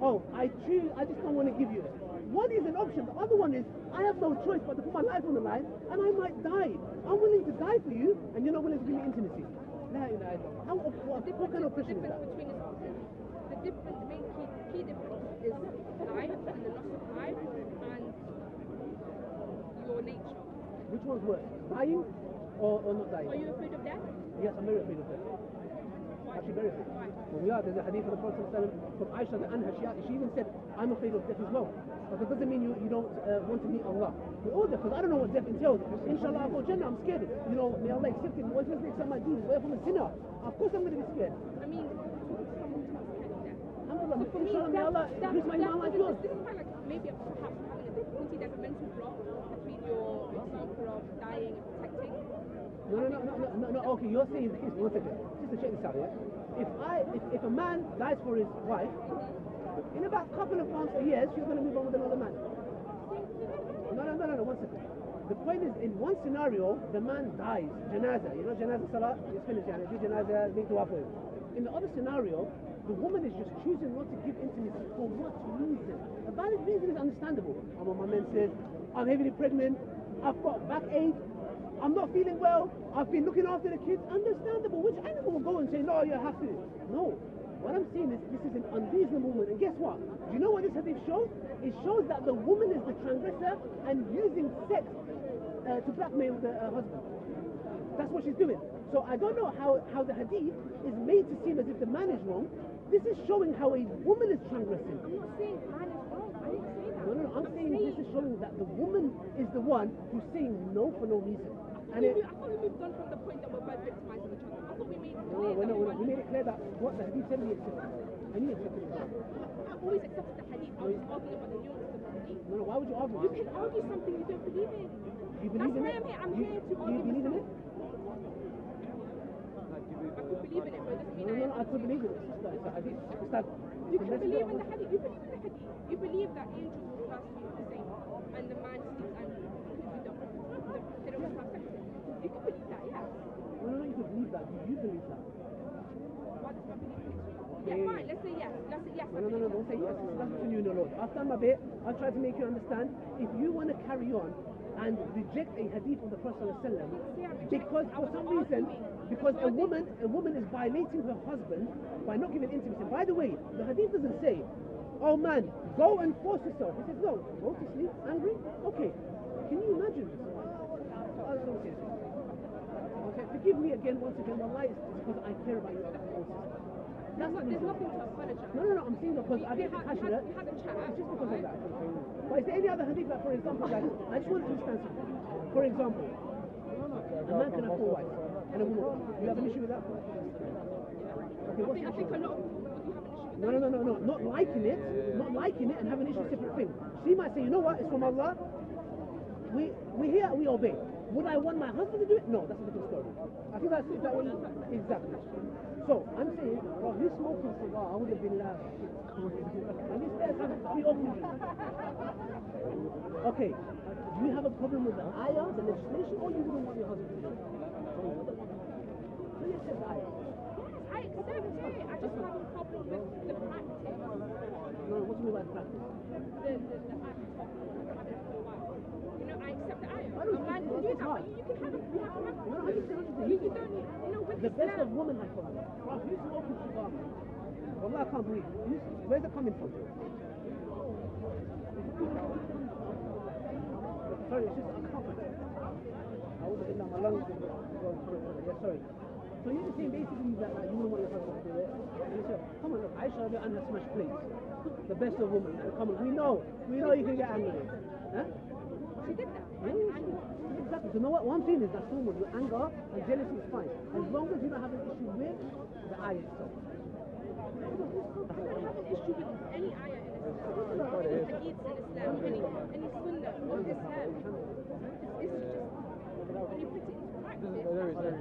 oh, I choose, I just don't want to give you it. One is an option. The other one is, I have no choice but to put my life on the line, and I might die. I'm willing to die for you, and you're not willing to give me intimacy. Nah, you know, how, what, what kind of oppression is that? The difference, the main key, key difference is life and the loss of life and your nature. Which one's worse? Dying or, or not dying? Are you afraid of death? Yes, I'm very afraid of death. Why? Actually, very afraid. Why? Well, yeah, there's a hadith of the Prophet from Aisha and Anha. She, she even said, I'm afraid of death as well. But that doesn't mean you, you don't uh, want to meet Allah. We're all deaf, because I don't know what death entails. Inshallah, I'll go Jannah, I'm scared. You know, may Allah accept it. What's the next time I do? Where from a sinner? Of course I'm going to be scared. I mean, so for me, that, that, that, that, that, this, this is kind of like maybe perhaps having a difficulty, there's a mental block between your example of dying and protecting. No, no, no, no, no, no, no, okay, you're saying the case, one second, just to check this out, yeah? If, I, if, if a man dies for his wife, in about a couple of months or years, she's going to move on with another man. No, no, no, no, no, one second. The point is, in one scenario, the man dies, janazah, you know, janazah salah, it's finished, yeah, do janazah, make dua for him. In the other scenario, the woman is just choosing not to give intimacy. For what reason? A valid reason is understandable. I'm on my menses, I'm heavily pregnant, I've got backache, I'm not feeling well, I've been looking after the kids. Understandable. Which animal will go and say, no, you have to? No. What I'm saying is, this is an unreasonable woman. And guess what? Do you know what this hadith shows? It shows that the woman is the transgressor and using sex uh, to blackmail the uh, husband. That's what she's doing. So I don't know how, how the hadith is made to seem as if the man is wrong. This is showing how a woman is transgressing. I'm not saying man is wrong. I didn't say that. No, no, no. I'm, I'm saying, saying this is showing that the woman is the one who's saying no for no reason. I thought, and we, it, I thought we moved on from the point that we're both victimizing each other. I thought we made it clear. No, no, no, no. We made it clear that what the hadith said we accepted. I knew accepted it. I've always accepted the hadith. I was just arguing about the nuance of the hadith. No, no, why would you argue? You can argue something you don't believe in. You believe That's in why it? I'm here. I'm you, here to argue. Do you believe in it? I could believe in it, but it doesn't mean no, I... No, no, I could believe in it. It's like, it's like, it's like, you can believe in the hadith. You believe in the hadith. You believe that angels will pass you the same, and the man sleeps and you don't. They don't have sex. You can believe that, yeah. No, no, you could believe that. Do you believe that? Why does my belief in it? Yeah, fine. Let's say yes. Let's say yes. No, no, no, no. Don't say yes. That's between you and the Lord. I've done my bit. I've tried to make you understand. If you want to carry on and reject a hadith of the Prophet because for some reason, because a woman a woman is violating her husband by not giving intimacy. By the way, the hadith doesn't say, oh man, go and force yourself. He says, no, go to sleep, angry? Okay, can you imagine this? Okay, forgive me again, once again, my lies, because I care about your forces. That's not, there's nothing to apologize. No, no, no, I'm saying that because I get passionate. You had a chat. It's just because of that. But is there any other hadith that, for example, like, I just want to understand something. For example, a man can have four wives and a woman. Do you have an issue with that? Okay, what's I think a lot of people have an issue with that. No, no, no, no, no. Not liking it. Not liking it and having an issue with separate things. She might say, you know what, it's from Allah. We, we hear, we obey. Would I want my husband to do it? No, that's a different story. I think that's that one. Exactly. So, I'm saying, well, you smoking cigar, I would have been laughing. And instead, I have three options. Okay, do you have a problem with the ayah, the legislation, or you wouldn't want your husband to do it? So you said ayah. Yes, I accept it. I just have a problem with the practice. No, what do you mean by practice? The, the, the act of having a wife. You know, I accept the ayah. A man can do that, but you can have a You, you don't need, you know, the best now. Of women I call her. Who's smoking cigar? Wallah, I can't believe it. Where's it coming from? Sorry, it's just I can't believe it. I would have been down my lungs. Yeah, sorry. So you're just saying basically that like, you wouldn't want your husband to do it. And you say, come on, look, Aisha and her smash plates. The best of women. And come on, we know. We know you can get angry. Huh? She did that. Exactly. So you know what? One thing is that's normal. Your anger and jealousy is fine. As long as you don't have an issue with the eye itself. any ayah in Islam, any hadith in Islam, any, any sunnah of Islam, it's just, when you put it into practice,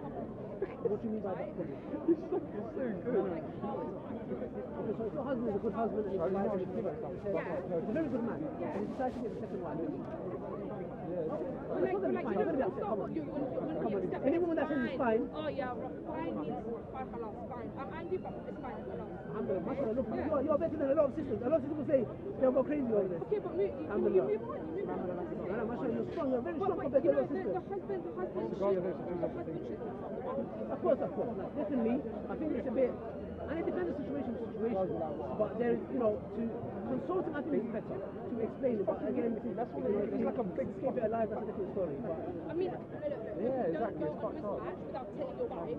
what do you mean by that? It's so good. Like, how is practice? So your husband is a good husband and he's married to you. Yeah. He's a very good man. Yeah. And he's decided to get the second one. Like, like, you know, it's not what you want. Any woman that says it's fine. Oh yeah, fine means fine halal, fine. I'm deep up, it's fine halal. Mashallah, look, you're, you're better than a lot of sisters. A lot of sisters will say, they'll go crazy over this. Okay, but you, you, you move on, you move on. Mashallah, you're strong, you're very strong compared to a lot of sisters. The husband, the husband should, the husband should. Of course, of course. Definitely, I think it's a bit, and it depends on situation to situation. But there is, you know, to consult an athlete is better, to explain it. But again, that's what it is. Like a big keep it alive, that's a different story. But I mean, no, no, no. Yeah, exactly. Don't go on mismatch without telling your wife, and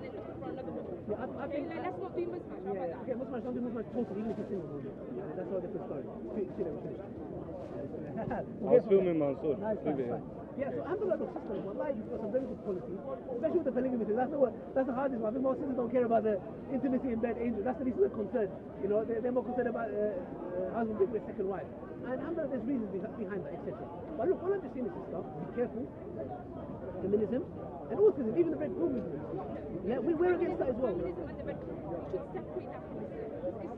then look for another woman. Yeah, I, I okay, think like, let's not do mismatch. How yeah, about that? Okay, mismatch, don't do mismatch totally, even if you're single. Yeah, that's all different story. See, see them finish. I was filming Mansoor. Nice, nice, nice. Yeah, so Alhamdulillah, look, sisters, wallahi, you've got some very good qualities, especially with the polygamy thing. That's the, that's the hardest one. I think most sisters don't care about the intimacy in bed, angel. That's the least of the concern. You know, they're, they're more concerned about uh, uh, husband being their second wife. And Alhamdulillah, there's reasons behind that, et cetera. But look, all I'm just saying is this stuff, be careful, feminism, and also even the red room. Yeah, we, we're against that as well. Feminism and the red room should separate that from Islam.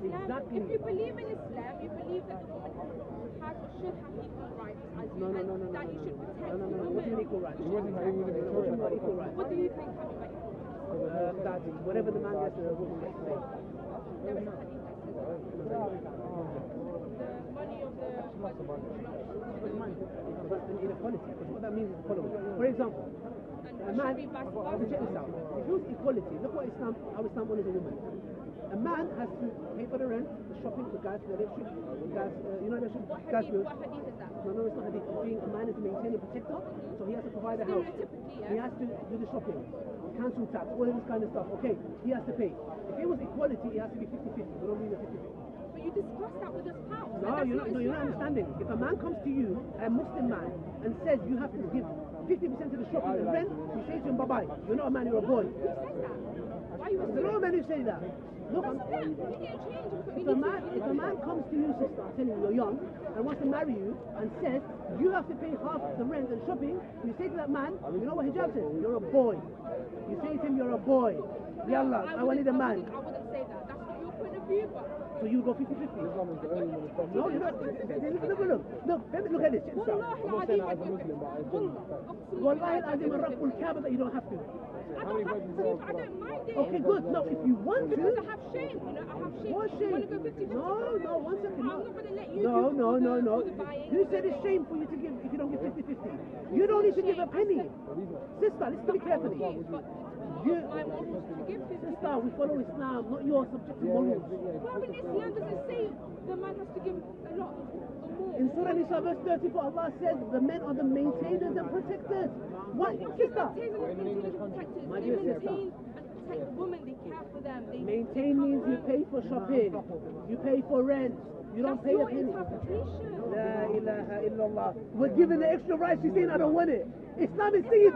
Islam, exactly. If you believe in Islam, you believe that the woman has or should have equal rights as you, no, no, no, and no, no, that you should protect no, no, no, women. Equal rights. What do you think having about equal rights? That whatever the man gets, the woman gets. There is a hadith that says the money of the husband is an inequality, because what that means is the following. For example, a man, check this out, if you want equality, look what Islam, how Islam honors a woman. A man has to pay for the rent, the shopping, the gas, the electric, the gas, uh, you know, the gas. What hadith, what hadith is that? No, no, it's not hadith. Being a man is a maintainer, protector, so he has to provide a house. Yeah. He has to do the shopping, cancel tax, all of this kind of stuff. Okay, he has to pay. If it was equality, it has to be fifty fifty. We don't need a fifty fifty. But you discuss that with a spouse. No, you're not, no you're not understanding. If a man comes to you, a Muslim man, and says you have to give fifty percent of the shopping and rent, you say to him, bye-bye. You're not a man, you're a boy. Who says that? Why you? There are men who say that. Look, I'm, if, a man, if a man comes to you, sister, I'm telling you, you're young, and wants to marry you, and says, you have to pay half the rent and shopping, you say to that man, you know what hijab says? You're a boy. You say to him, you're a boy. Yallah, I want a man. I wouldn't say that. That's not your point of view, but... So you go fifty fifty? No, you're not. Look, look, look. Look, look at this. Wallahi al-Azim al-Rabbul Kaaba, that you don't have to. I don't have to, I don't mind it. Okay, good. No, if you want to... Because I have shame, you know, I have shame. What shame? You want to go fifty fifty? No, no, one second. I'm not going to let you do the buying. No, no, no. You said it's shame for you to give if you don't give fifty fifty. You don't need to give a penny. Sister, listen to me carefully. You, sister, we follow Islam, not your subjective morals. Well, in Islam doesn't say the man has to give a lot or more. In Surah Nisa verse thirty-four, Allah says the men are the maintainers and protectors. What, sister? My dear sister. Protect the woman, they care for them. They maintain means you pay for shopping, you pay for rent, you don't pay the penny. La ilaha illallah. We're giving the extra rights, she's saying I don't want it. Islam is saying,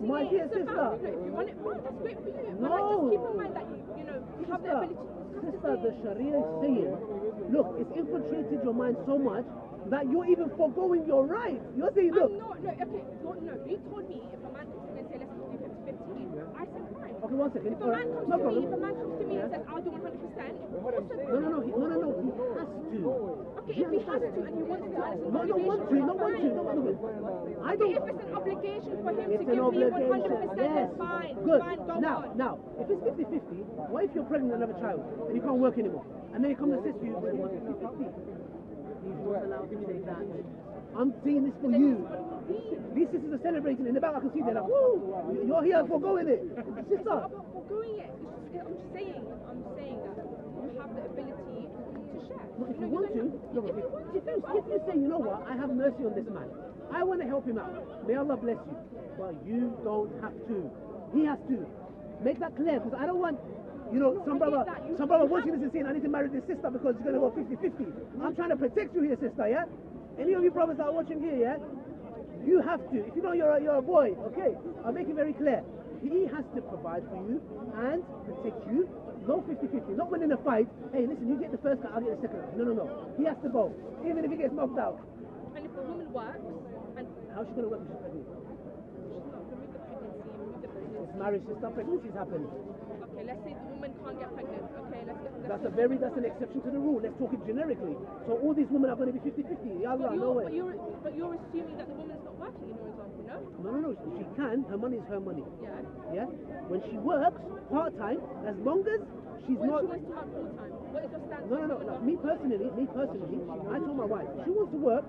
my dear sister. About, you know, if you want it, well, that's great for you. No. But like, just keep in mind that you, you know, you have the ability to... Sister, the Sharia is saying, look, it's infiltrated your mind so much that you're even foregoing your rights. You're saying, look... I'm not, no, okay, no, no, you told me if a man comes to me and says, let's do fifty fifty, I said, fine. Okay, one second. If a man comes no, to me, if a man comes to me and says, I'll do one hundred percent, no, no, no, he, no, no, no, he has to. Okay, if he has to and he wants to, no, no, want to, no, want to, no, want to. I don't... Okay, if it's an obligation for him it's to give me one hundred percent, yes. Fine, good. Fine, go now, on. Now, if it's fifty fifty, what if you're pregnant with another child and you can't work anymore? And then he comes and says to you, you want fifty fifty? He's not allowed to say that. I'm saying this for you. These sisters are celebrating in the back. I can see they're like, woo, you're here forgoing it. Sister. I'm not forgoing it. I'm just saying, I'm saying that you have the ability to share. Well, if you, you want to, look, if, if, you want if, to, if you say, you know what, I have mercy on this man. I want to help him out. May Allah bless you. Well, you don't have to. He has to. Make that clear, because I don't want... You know, no, some brother, some brother watching this and saying, I need to marry this sister because she's going to go fifty fifty. I'm trying to protect you here, sister, yeah? Any of you brothers that are watching here, yeah? You have to. If you know you're a, you're a boy, okay? I'll make it very clear. He has to provide for you and protect you. No fifty fifty. Not winning a fight. Hey, listen, you get the first cut, I'll get the second cut. No, no, no. He has to go. Even if he gets knocked out. And if the woman works, and how's she going to work if she's pregnant? She's not going to remove the pregnancy, remove the pregnancy. It's marriage, it's not pregnancies happen. Okay, let's say the woman can't get pregnant. Okay, let's get That's a very, that's an exception to the rule. Let's talk it generically. So all these women are going to be fifty fifty. Yallah, no way. But you're, but you're assuming that the woman's not working in her example, no? No, no, no. She can. Her money is her money. Yeah. Yeah? When she works part-time, as long as she's when not... When she wants to work full-time, what is your standard? No, no, no. no. Me personally, me personally, I told my wife, she wants to work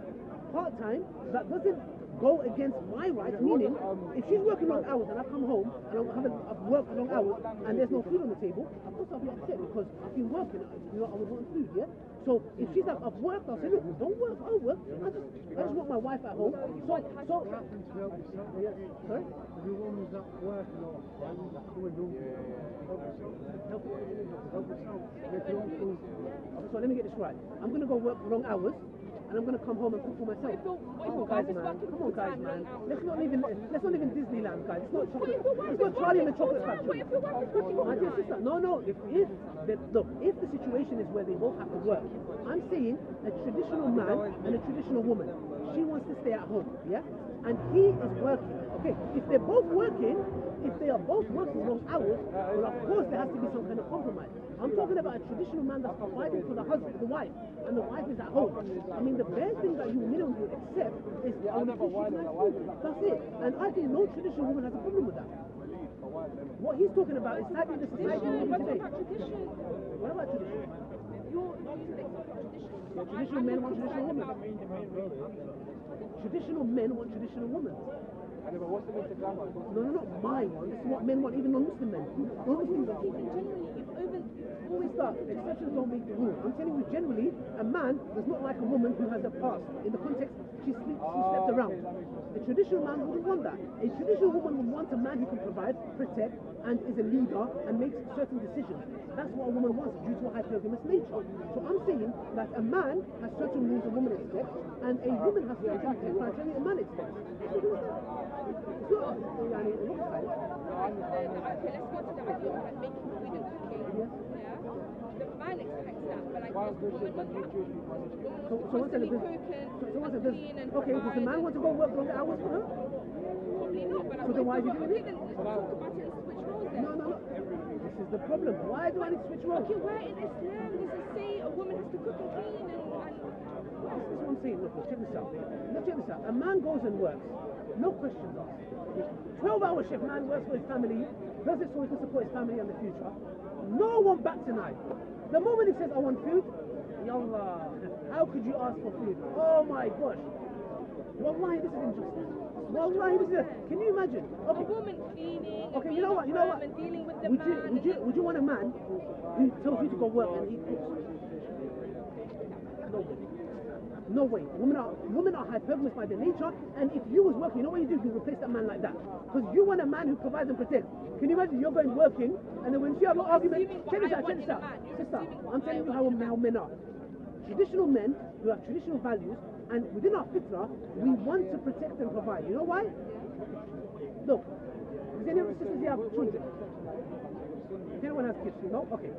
part-time, that doesn't go against my rights, meaning if she's working long hours and I come home and I'm having, I've worked long hours and there's no food on the table, of course I'll be upset because I've been working, you know, I would want food, yeah? So if she's like, I've worked, I'll say, look, don't work, I'll work, I just, I just want my wife at home. So, so... Sorry? The woman's not working off, right? Help yourself. So let me get this right. I'm going to go work long hours, and I'm gonna come home and cook for myself. Come on, guys, man. Come on, guys, man. Let's not live in let's not live in Disneyland, guys. It's not chocolate. It's not Charlie in the chocolate factory. My dear sister, no, no. If if the, look, if the situation is where they both have to work, I'm saying a traditional man and a traditional woman. She wants to stay at home, yeah, and he is working. Okay, if they're both working, if they are both working long hours, well, of course there has to be some kind of compromise. I'm talking about a traditional man that's providing for the husband, the wife, and the wife is at home. I mean, the bare thing that you minimum would accept is yeah, I never wine nice food. That's it. And I think no traditional woman has a problem with that. What he's talking about is sadly the society we live in today. What about tradition? You're not using the example of tradition. Yeah, traditional men want traditional women. Traditional men want traditional women. No, no, not my one. This is what men want, even non-Muslim men. Non-Muslim men. Always start. Exceptions don't make the rule. I'm telling you, generally, a man does not like a woman who has a past. In the context, she, sleep, she slept around. A traditional man wouldn't want that. A traditional woman would want a man who can provide, protect, and is a leader and makes certain decisions. That's what a woman wants due to a hypergamous nature. So I'm saying that a man has certain rules a woman expects, and a woman has certain criteria a man expects. So who's that? So, okay, let's go to the idea of like making food and cooking. Yeah. The man expects that, but like this woman wants that. So, so what's the difference? Okay, does the man want to go work long hours for her? Probably not, but so then why is he doing it? No, no, no. This is the problem. Why do I need to switch roles? Okay, where in Islam does it say a woman has to cook and clean and... Well, this is what I'm saying. Look, check this out. Look, check this out. A man goes and works. No questions asked. twelve hour shift, man works for his family, does it so he can support his family in the future. No one bats an eye. The moment he says, I want food, yallah, how could you ask for food? Oh my gosh. Wallahi, this is injustice. Wallahi, this is a, can you imagine? Okay. A woman cleaning, okay, you know what, you know what? Dealing with the would, man you, would, you, would you want a man who tells you to go work and he cooks? No way. No way. Women are women are hypergamous by their nature, and if you was working, you know what you do? You replace that man like that. Because you want a man who provides and protects. Can you imagine you're going working, and then when you have an argument, check this out, check this out. Sister, I'm telling you how, how men are. Traditional men who have traditional values, and within our fitrah, we want to protect and provide. You know why? Look, does any of the sisters here have children? If anyone has kids, no? Okay.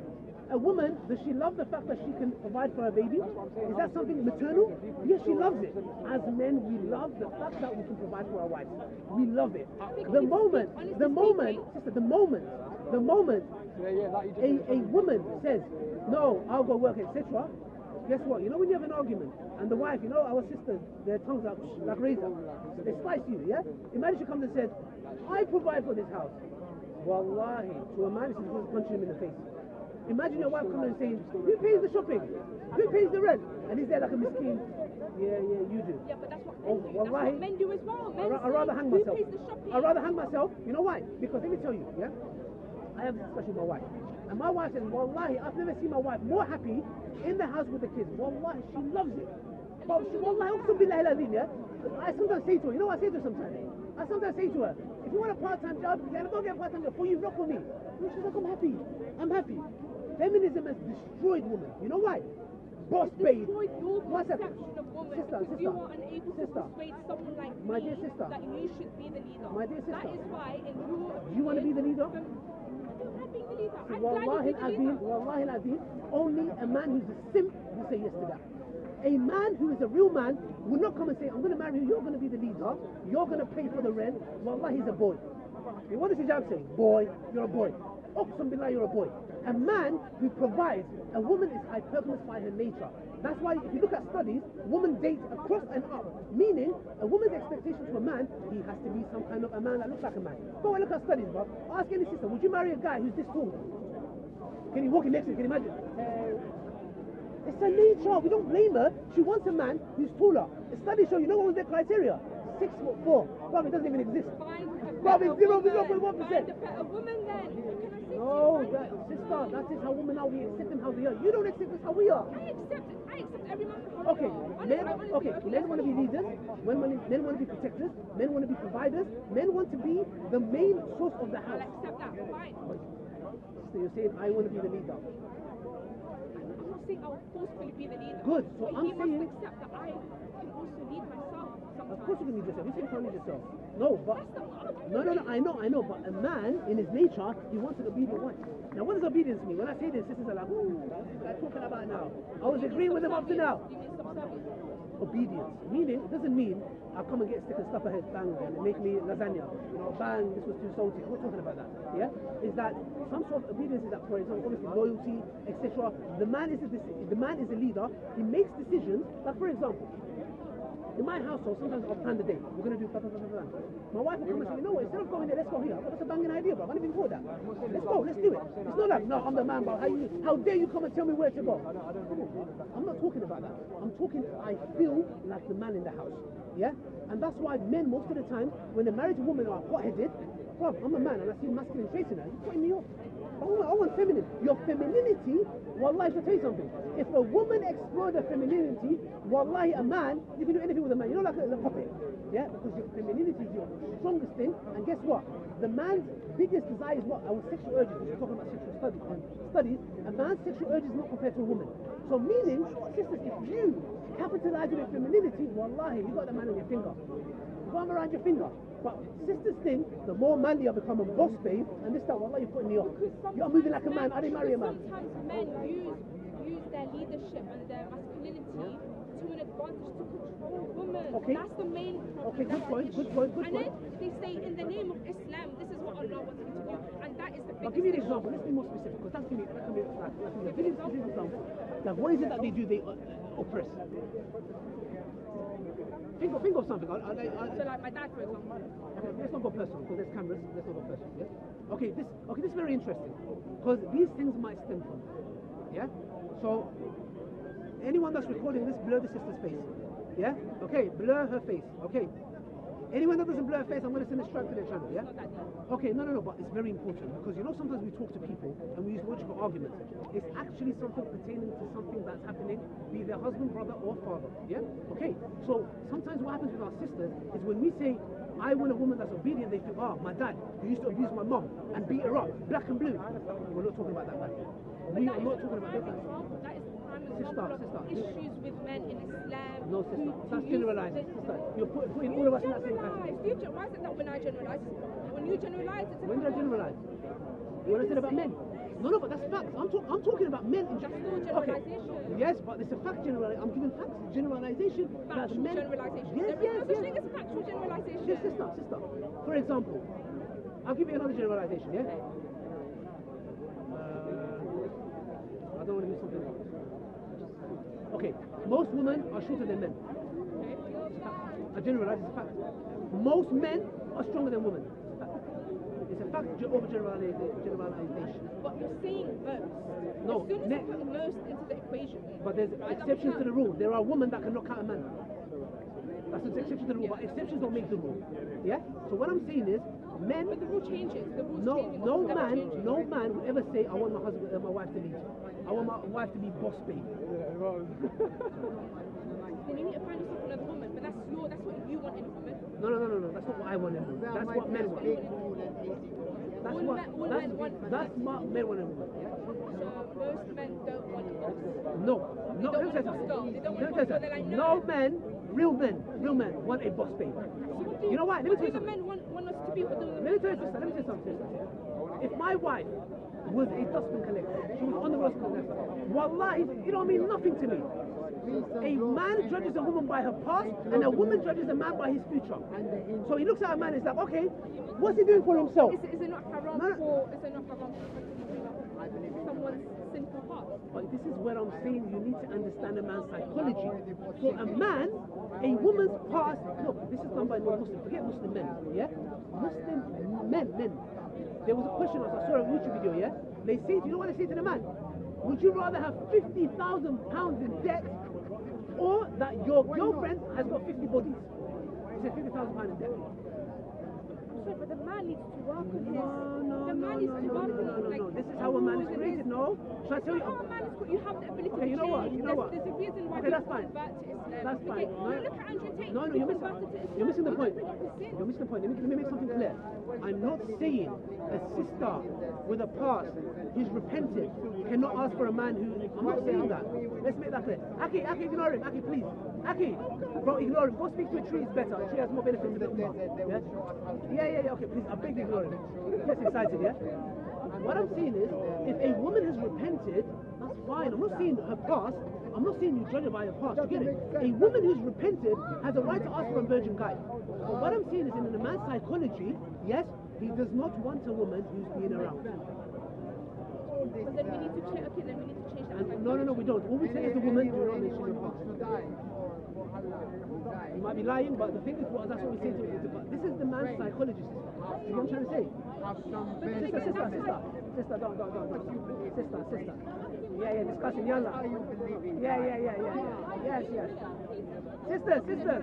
A woman, does she love the fact that she can provide for her baby? Is that something maternal? Yes, she loves it. As men, we love the fact that we can provide for our wives. We love it. The moment, the moment, sister, the moment, the moment a, a woman says, no, I'll go work, et cetera, guess what? You know when you have an argument, and the wife, you know, our sisters, their tongues are like razor. They slice you, yeah? Imagine she comes and says, I provide for this house. Wallahi, to a man, she's going to punch him in the face. Imagine your wife coming and saying, who pays the shopping? Who pays the rent? And he's there like a miskin. Yeah, yeah, you do. Yeah, but that's what men oh, do. That's right. What men do as well. Men I'd, I'd rather hang myself. Who pays the shopping? I'd rather hang myself. You know why? Because let me tell you, yeah? I have a discussion with my wife. And my wife says, wallahi, I've never seen my wife more happy in the house with the kids. Wallahi, she loves it. But she, wallahi, yeah? I sometimes say to her, you know what I say to her sometimes? I sometimes say to her, if you want a part-time job, you gotta go get a part-time job before you knock on me. And she's like, I'm happy. I'm happy. Feminism has destroyed women. You know why? boss babe. What's up? Sister, sister, you are unable to sister. persuade someone like me my dear sister. that you should be the leader. My dear sister. That is why in your you want to be the leader? So wallahi al-azim, wallahi al-azim, only a man who's a simp will say yes to that. A man who is a real man will not come and say, I'm going to marry you, you're going to be the leader, you're going to pay for the rent. Wallahi, he's a boy. And what does hijab say? Boy, you're a boy. Oqsam billah, you're a boy. A man who provides, a woman is hypergamous by her nature. That's why if you look at studies, women date across and up, meaning a woman's expectation to a man, he has to be some kind of a man that looks like a man. Go and look at studies, bro. Ask any sister, would you marry a guy who's this tall? Can you walk in next to you? Can you imagine? Uh, it's her nature. We don't blame her. She wants a man who's taller. The studies show you know what was their criteria? Six foot four. Probably doesn't even exist. Probably zero point one percent. A woman then. No, that, sister, that is how women are. We accept them how they are. You don't accept us how we are. I accept it. I accept every man. Okay, men. Okay, men want to be leaders. Men want to, men want to be protectors. Men want to be providers. Men want to be the main source of the house. I accept that. Fine. So you're saying I want to be the leader. I'm not saying I will forcefully be the leader. Good. So but I'm he saying. Must accept that I can also lead myself. Of course you can lead yourself. You say you can't lead yourself. No, but no, no, no. I know, I know. But a man, in his nature, he wants an obedient wife. Now, what does obedience mean? When I say this, sisters are like, "Ooh, they're talking about now." I was agreeing with them up to now. Obedience, meaning it doesn't mean I come and get stick and stuff ahead, bang, and make me lasagna. You know, bang, this was too salty. We're talking about that. Yeah, is that some sort of obedience is that, for example, obviously loyalty, et cetera. The man is a the man is a leader. He makes decisions. Like for example. In my household, sometimes I'll plan the day. We're going to do blah, blah, blah, blah, blah. My wife will come and say, you know what, instead of going there, let's go here. That's a banging idea, bro. I don't even call that. Let's go, let's do it. It's not like, no, I'm the man, bro. How, you, how dare you come and tell me where to go? I'm not talking about that. I'm talking, I feel like the man in the house. Yeah? And that's why men, most of the time, when they're married to women, are hot-headed. Bro, I'm a man and I see masculine traits in her. You're putting me off. I want, I want feminine. Your femininity, wallahi, I'll tell you something. If a woman explored her femininity, wallahi, a man, you can do anything with a man. You know, like a, a puppet. Yeah? Because your femininity is your strongest thing. And guess what? The man's biggest desire is what? Our sexual urges. We're talking about sexual studies. And studies, a man's sexual urge is not compared to a woman. So meaning, sisters, if you capitalize on your femininity, wallahi, you got the man on your finger. You got him around your finger. But sisters think the more manly I become a boss babe, and this time, wallahi, you're putting me off. You're moving like a man. I didn't marry a man. Sometimes men use, use their leadership and their masculinity to an advantage to control women. Okay. That's the main problem. Okay, good point, good point, good point. And then they say, in the name of Islam, this is what Allah wants me to do. And that is the biggest thing. I'll give you an example. Let's be more specific, because that's going to be a bit flat. Now, what is it that they do? They oppress. Think of, think of something. I'll, I'll, I'll, so like my dad, for example. Let's not go personal, because there's cameras. Let's not go personal. Yeah? Okay, this okay, this is very interesting, because these things might stem from. Yeah. So anyone that's recording this, blur the sister's face. Yeah. Okay, blur her face. Okay. Anyone that doesn't blur her face, I'm going to send a strike to their channel. Yeah. Okay. No, no, no. But it's very important, because you know sometimes we talk to people and we use logical arguments. It's actually something pertaining to something that's happening, be their husband, brother, or father. Yeah. Okay. So sometimes what happens with our sisters is when we say, "I want a woman that's obedient," they think, "Oh, my dad who used to abuse my mom and beat her up, black and blue." We're not talking about that, man. We are not talking about that. That is the prime example of issues with men in Islam. No, sister. That's generalized. Sister, you're putting all of us in that same category. Do you generalize? Why is it that when I generalize? When you generalize, it's when did I generalize? What I said about men. No, no, but that's facts. I'm, talk, I'm talking about men in general. Okay. Yes, but it's a fact generalization. I'm giving facts generalization. Factual men... generalization. Yes, yes, yes. Thing is factual generalization. Yes, sister, sister. For example, I'll give you another generalization, yeah? Okay. Uh, I don't want to do something else. Okay, most women are shorter than men. Okay. I generalize, it's a fact. Most men are stronger than women. It's a fact overgeneralization. But you're saying most. No, as soon as you put most into the equation. But there's exceptions to the rule. There are women that can knock out a man. That's an exception to the rule, yeah. But exceptions don't make the rule. Yeah? So what I'm saying is, men... But the rule changes. The rule's no, changing. No man, changing. No man would ever say, I want my husband, uh, my wife to lead. I want my wife to be boss babe. Then you need to find yourself another woman. that's your, that's what you want in a woman. No, no, no, no, no. That's not what I want in a woman. That's what men want. That's what, that's, that's what men want in a woman. So most men don't want a boss. No, no, they don't want a girl. They don't want a like, no. No men, real men, real men want a boss babe. So you know what? Let me tell you something. Let me tell you something. If my wife was a dustbin collector, she was on the dustbin collector, wallahi, it don't mean nothing to me. A man judges a woman by her past, and a woman judges a man by his future. So he looks at a man and is like, okay, what's he doing for himself? Is it, is it not haram man, for, is it not haram for someone's sinful past? But this is where I'm saying you need to understand a man's psychology. For a man, a woman's past, look, this is done by non-Muslim, forget Muslim men, yeah? Muslim men, men. There was a question I saw on a YouTube video, yeah? They say, do you know what they say to the man? Would you rather have fifty thousand pounds in debt or that your girlfriend has got fifty bodies? He said fifty thousand pounds in debt. Sorry, but the man needs to work on his... No, no, the man no, needs no, to work no, no, no, no, like, no. This is how a man is created, no? Should I tell you? How a man is created. You have the ability okay, to you know change. What? You know there's, what? There's a reason why okay, that's fine. Convert to Islam. That's fine. Okay, no, no, look at Andrew Tate. No, no, you're missing, you're missing the point. You're missing the point. Let me, let me make something clear. I'm not saying a sister with a past who's repentant cannot ask for a man who... I'm not saying that. Let's make that clear. Aki, Aki, ignore him. Aki, please. Aki, bro, ignore him. Go speak to a tree, it's better. A tree has more benefit to the car. Yeah? Yeah, yeah, yeah, okay, please. I beg you, ignore him. Gets excited, yeah? What I'm saying is, if a woman has repented, that's fine. I'm not saying her past. I'm not saying you judge her by her past. You get it? A woman who's repented has a right to ask for a virgin guy. But what I'm saying is, in a man's psychology, yes, he does not want a woman who's been around. But then we need to change. Okay, then we need to change that. And no, no, no, we don't. All we say is the woman who wants to die. You might be lying, but the thing is, well, that's what we say to it. This is the man's psychologist. You know what I'm trying to say? Sister, sister, sister. Sister, don't, don't, don't. Sister, sister. Yeah, yeah, discussing. Yalla. Yeah, yeah, yeah, yeah. Yes, yes. Sister, sister.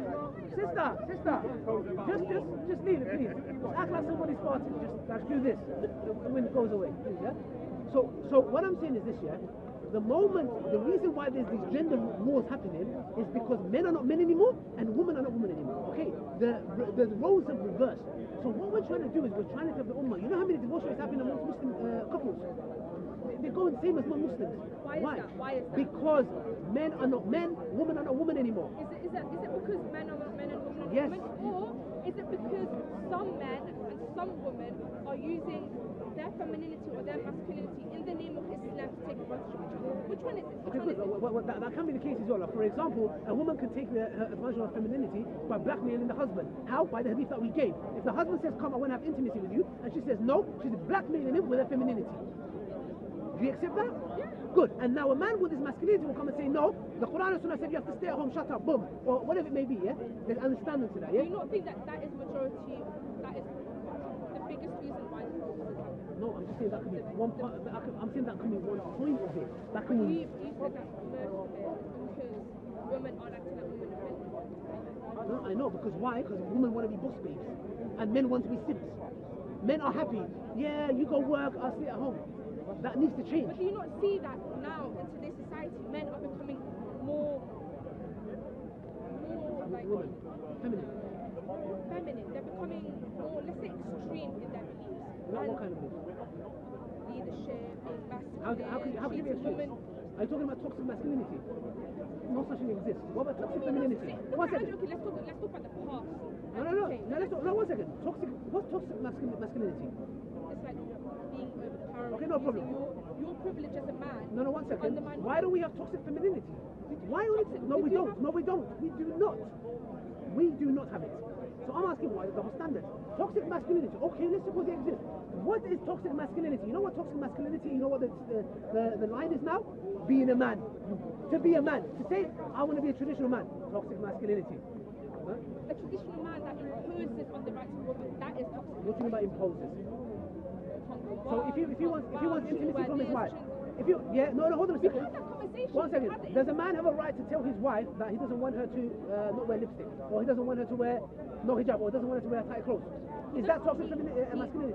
Sister, sister. Just, just, just leave it, please. Just act like somebody's farting. Just like, do this. The wind goes away. Yeah? So, so what I'm saying is this, yeah? The moment, the reason why there's these gender wars happening is because men are not men anymore and women are not women anymore. Okay, the the roles have reversed. So what we're trying to do is we're trying to have the ummah. You know how many divorces happen amongst Muslim uh, couples? They're going the same as non-Muslims. Why? Why? Is that? Why is that? Because men are not men, women are not women anymore. Is it, is that, is it because men are not men and women are yes. women? Or is it because some men and some women are using their femininity or their masculinity in the name of Islam to take advantage of each other? Which one is it? Okay, good. Well, well, that, that can be the case as well. Like, for example, a woman can take the, her advantage of femininity by blackmailing the husband. How? By the hadith that we gave. If the husband says, come, I want to have intimacy with you, and she says no, she's blackmailing him with her femininity. Do you accept that? Yeah. Good. And now a man with his masculinity will come and say, no, the Quran and Sunnah said you have to stay at home, shut up, boom, or whatever it may be, yeah? There's understanding to that, yeah? Do you not think that that is majority, that is the biggest reason why this is happening? No, I'm just saying that could be one part, of the, I'm saying that could be one point of it. That could be... You said that most of it because women aren't acting like women are men. No, I know, because why? Because women want to be boss babes, and men want to be simps. Men are happy. Yeah, you go work, I'll stay at home. That needs to change. But do you not see that now in today's society, men are becoming more, more like women, feminine. Feminine. They're becoming more, let's say, extreme in their beliefs. What, what kind of beliefs? Leadership, being masculine. How, how can, how can you be extreme? Are you talking about toxic masculinity? No such thing exists. What about toxic femininity? One second. Okay, let's talk. Let's talk about the past. No, no, no. No, let's talk. No, one second. Toxic. What's toxic masculinity? It's like being overpowering. Okay, no problem. Your, your privilege as a man. No, no, one second. Why do we have toxic femininity? Why only? No, we don't. No, we don't. We do not. We do not have it. So I'm asking why the double standard. Toxic masculinity. Okay, let's suppose it exists. What is toxic masculinity? You know what toxic masculinity? You know what the the, the, the line is now? Being a man. To be a man. To say, I want to be a traditional man. Toxic masculinity. Huh? A traditional man that imposes on the rights of women. That is toxic. What do you mean by imposes? So if you if you want if you want intimacy from his wife, if you yeah no no hold on a second. One second. Does a man have a right to tell his wife that he doesn't want her to uh, not wear lipstick, or he doesn't want her to wear no hijab, or doesn't want her to wear tight clothes? Is that toxic masculinity? It becomes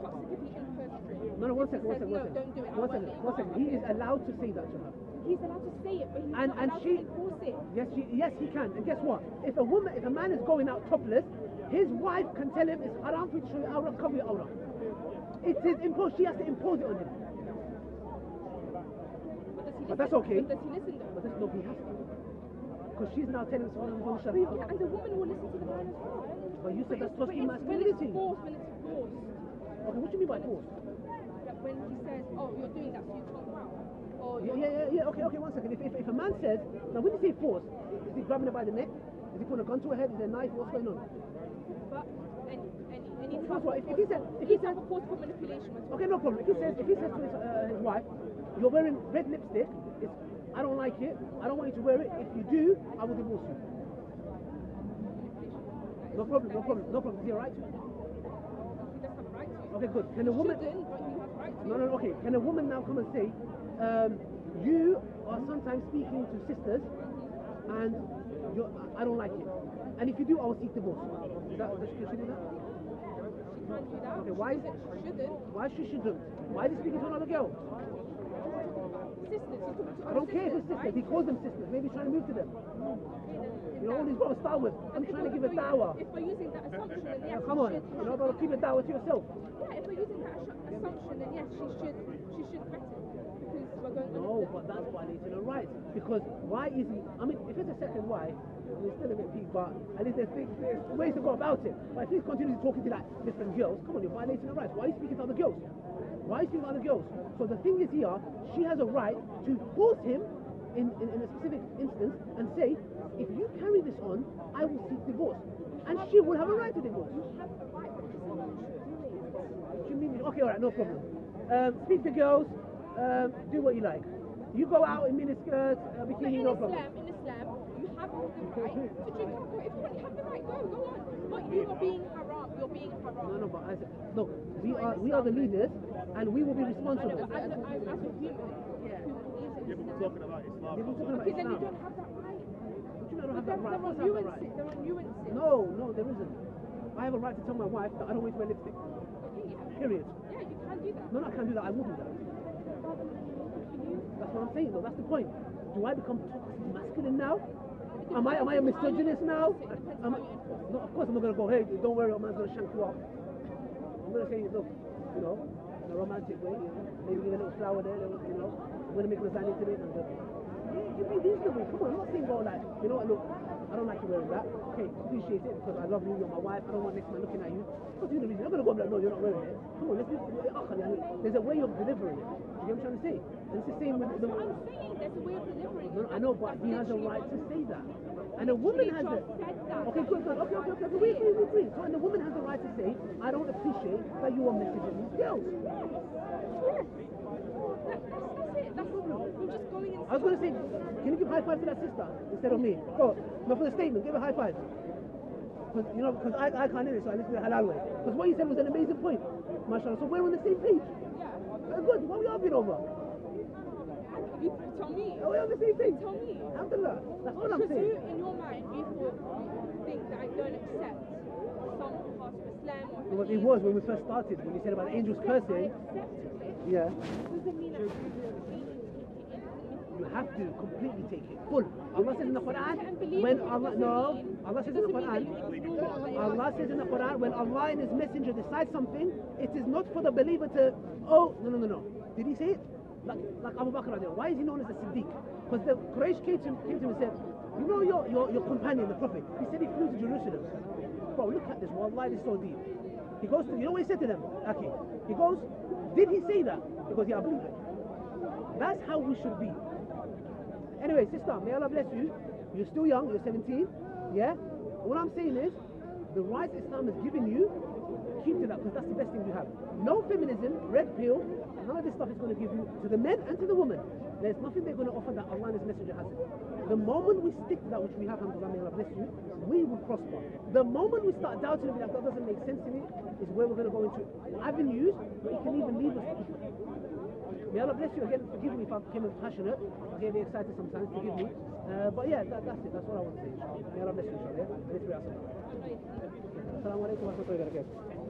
toxic if he imposes. No, no, one second, one second, one second. No, don't do it. One second, one second. He is allowed to say that to her. He's allowed to say it, but he's and, not and allowed she, to enforce it. Yes, she, yes, he can. And guess what? If a woman, if a man is going out topless, his wife can tell him it's haram to show your aura, cover your aura. It is imposed. She has to impose it on him. But, but that's okay. But does he listen though? But that's, no, he has to. Because she's now telling someone I'm going to Sharia. Yeah, and the woman will listen to the man as well. But you say that's trusting masculinity. When it's forced, when it's forced. Okay, what do you mean by forced? When he says, oh, you're doing that, so you talk about. Yeah, yeah, yeah, yeah, okay, okay, one second. If, if, if a man says, now when you say force, is he grabbing her by the neck? Is he putting a gun to her head? Is there a knife? What's going on? But, and, and, and he says, if he says, if he says, force for manipulation. Okay, no problem. If he says, if he says to his, uh, his wife, you're wearing red lipstick, it's, I don't like it, I don't want you to wear it, if you do, I will divorce you. No problem, no problem, no problem. Is he alright? Okay, good. Can a woman... No, no, okay. Can a woman now come and say, Um, you are sometimes speaking to sisters and you're, I don't like it. And if you do, I will seek divorce. Is that, does she do that? She can't do that. Okay, why is it she shouldn't? Why she shouldn't? Why are they speaking to another girl? Sisters. I don't care if it's sisters. He calls them sisters. Maybe trying to move to them. You know, all these brothers start with, I'm trying to give a dawah. If we're using that assumption, then yes, come on, you know, but keep a dawah to yourself. Yeah, if we're using that assumption, then yes, she should, she should better. No, but that's violating her rights. Because why is he? I mean, if it's a second wife, it's still a bit peak, but at least there's, things, there's ways to go about it. But if he continues talking to like different girls, come on, you're violating her rights. Why are you speaking to other girls? Why are you speaking to other girls? So the thing is here, she has a right to force him in, in, in a specific instance and say, if you carry this on, I will seek divorce. And she will have a right to divorce. You have a right to divorce. What do you mean? Okay, alright, no problem. Um, speak to girls. Um, do what you like. You go out in miniskirts, uh, bikini, no problem. But in Islam, in Islam, you have the right to drink alcohol. If you want, you have the right. Go, go on. But you are being haram. You're being haram. No, no, but as, look, we are we are the leaders, and we will be responsible. As a human, people talking about Islam. People talking about Islam. Then you don't have that right. What do you mean I don't have that right? There are nuances. No, no, there isn't. I have a right to tell my wife that I don't want to wear lipstick. Period. Yeah, you can do that. No, no, I can't do that. I will do that. That's what I'm saying though, that's the point. Do I become masculine now? Am I am I a misogynist now? Am I, no, of course I'm not gonna go, hey, don't worry, a man's gonna shank you up. I'm gonna say, look, you know, in a romantic way, you know, maybe give a little flower there, you know, I'm gonna make lasagna today and go, yeah, you be reasonable, come on, I'm not saying go like, you know what, look, I don't like you wearing that. Okay, appreciate it because I love you, you're my wife, I don't want next man looking at you. What's the reason? I'm not gonna go and be like, no, you're not wearing it. Come on, let's do it. There's a way of delivering it. You know what I'm trying to say? And it's the same with the... I'm saying there's a way of delivering it. I know, but he has a right to say that. And a woman has a... Okay, good, good, okay, okay, okay, we agree, we agree. And the woman has a right to say, I don't appreciate that you are messaging these girls. Yes, yes. That's it, that's all. You're just going in... I was going to say, can you give a high five to that sister instead of me? Go, no, for the statement, give a high five. Because, you know, because I, I can't hear it, so I listen to the halal way. Because what you said was an amazing point, mashallah. So we're on the same page. Good, what are we arguing over? You tell me. Are we on the same page? Tell me. Alhamdulillah, that's all I'm saying. You, in your mind, you think that I don't accept some parts of Islam or... Well, it was when we first started, when you said about angels cursing. I accepted it. Yeah. Doesn't mean I you have to completely take it. Full. Allah says in the Quran, when Allah... No. Allah says in the Quran, Allah says in the Quran, when Allah and His Messenger decide something, it is not for the believer to... Oh, no, no, no, no. Did he say it? Like, like Abu Bakr, why is he known as a Siddiq? Because the Quraysh came to, came to him and said, you know your, your, your companion, the Prophet, he said he flew to Jerusalem. Bro, look at this, wallahi, this is so deep. He goes to, you know what he said to them? Okay. He goes, did he say that? Because yeah, I believe it. That's how we should be. Anyway, sister, may Allah bless you. You're still young, you're seventeen, yeah? What I'm saying is, the rights Islam has given you, keep to that, because that's the best thing you have. No feminism, red pill, none of this stuff is going to give you to the men and to the women. There's nothing they're going to offer that Allah and His Messenger has. The moment we stick to that which we have, alhamdulillah, may Allah bless you, we will prosper. The moment we start doubting and be like, that doesn't make sense to me, is where we're going to go into avenues where it can even lead us to people. May Allah bless you again, forgive me if I became passionate, I get very excited sometimes, forgive me. Uh, but yeah, that, that's it, that's what I want to say. May Allah bless you, inshallah. Assalamu alaikum wa rahmatullahi wa barakatuh.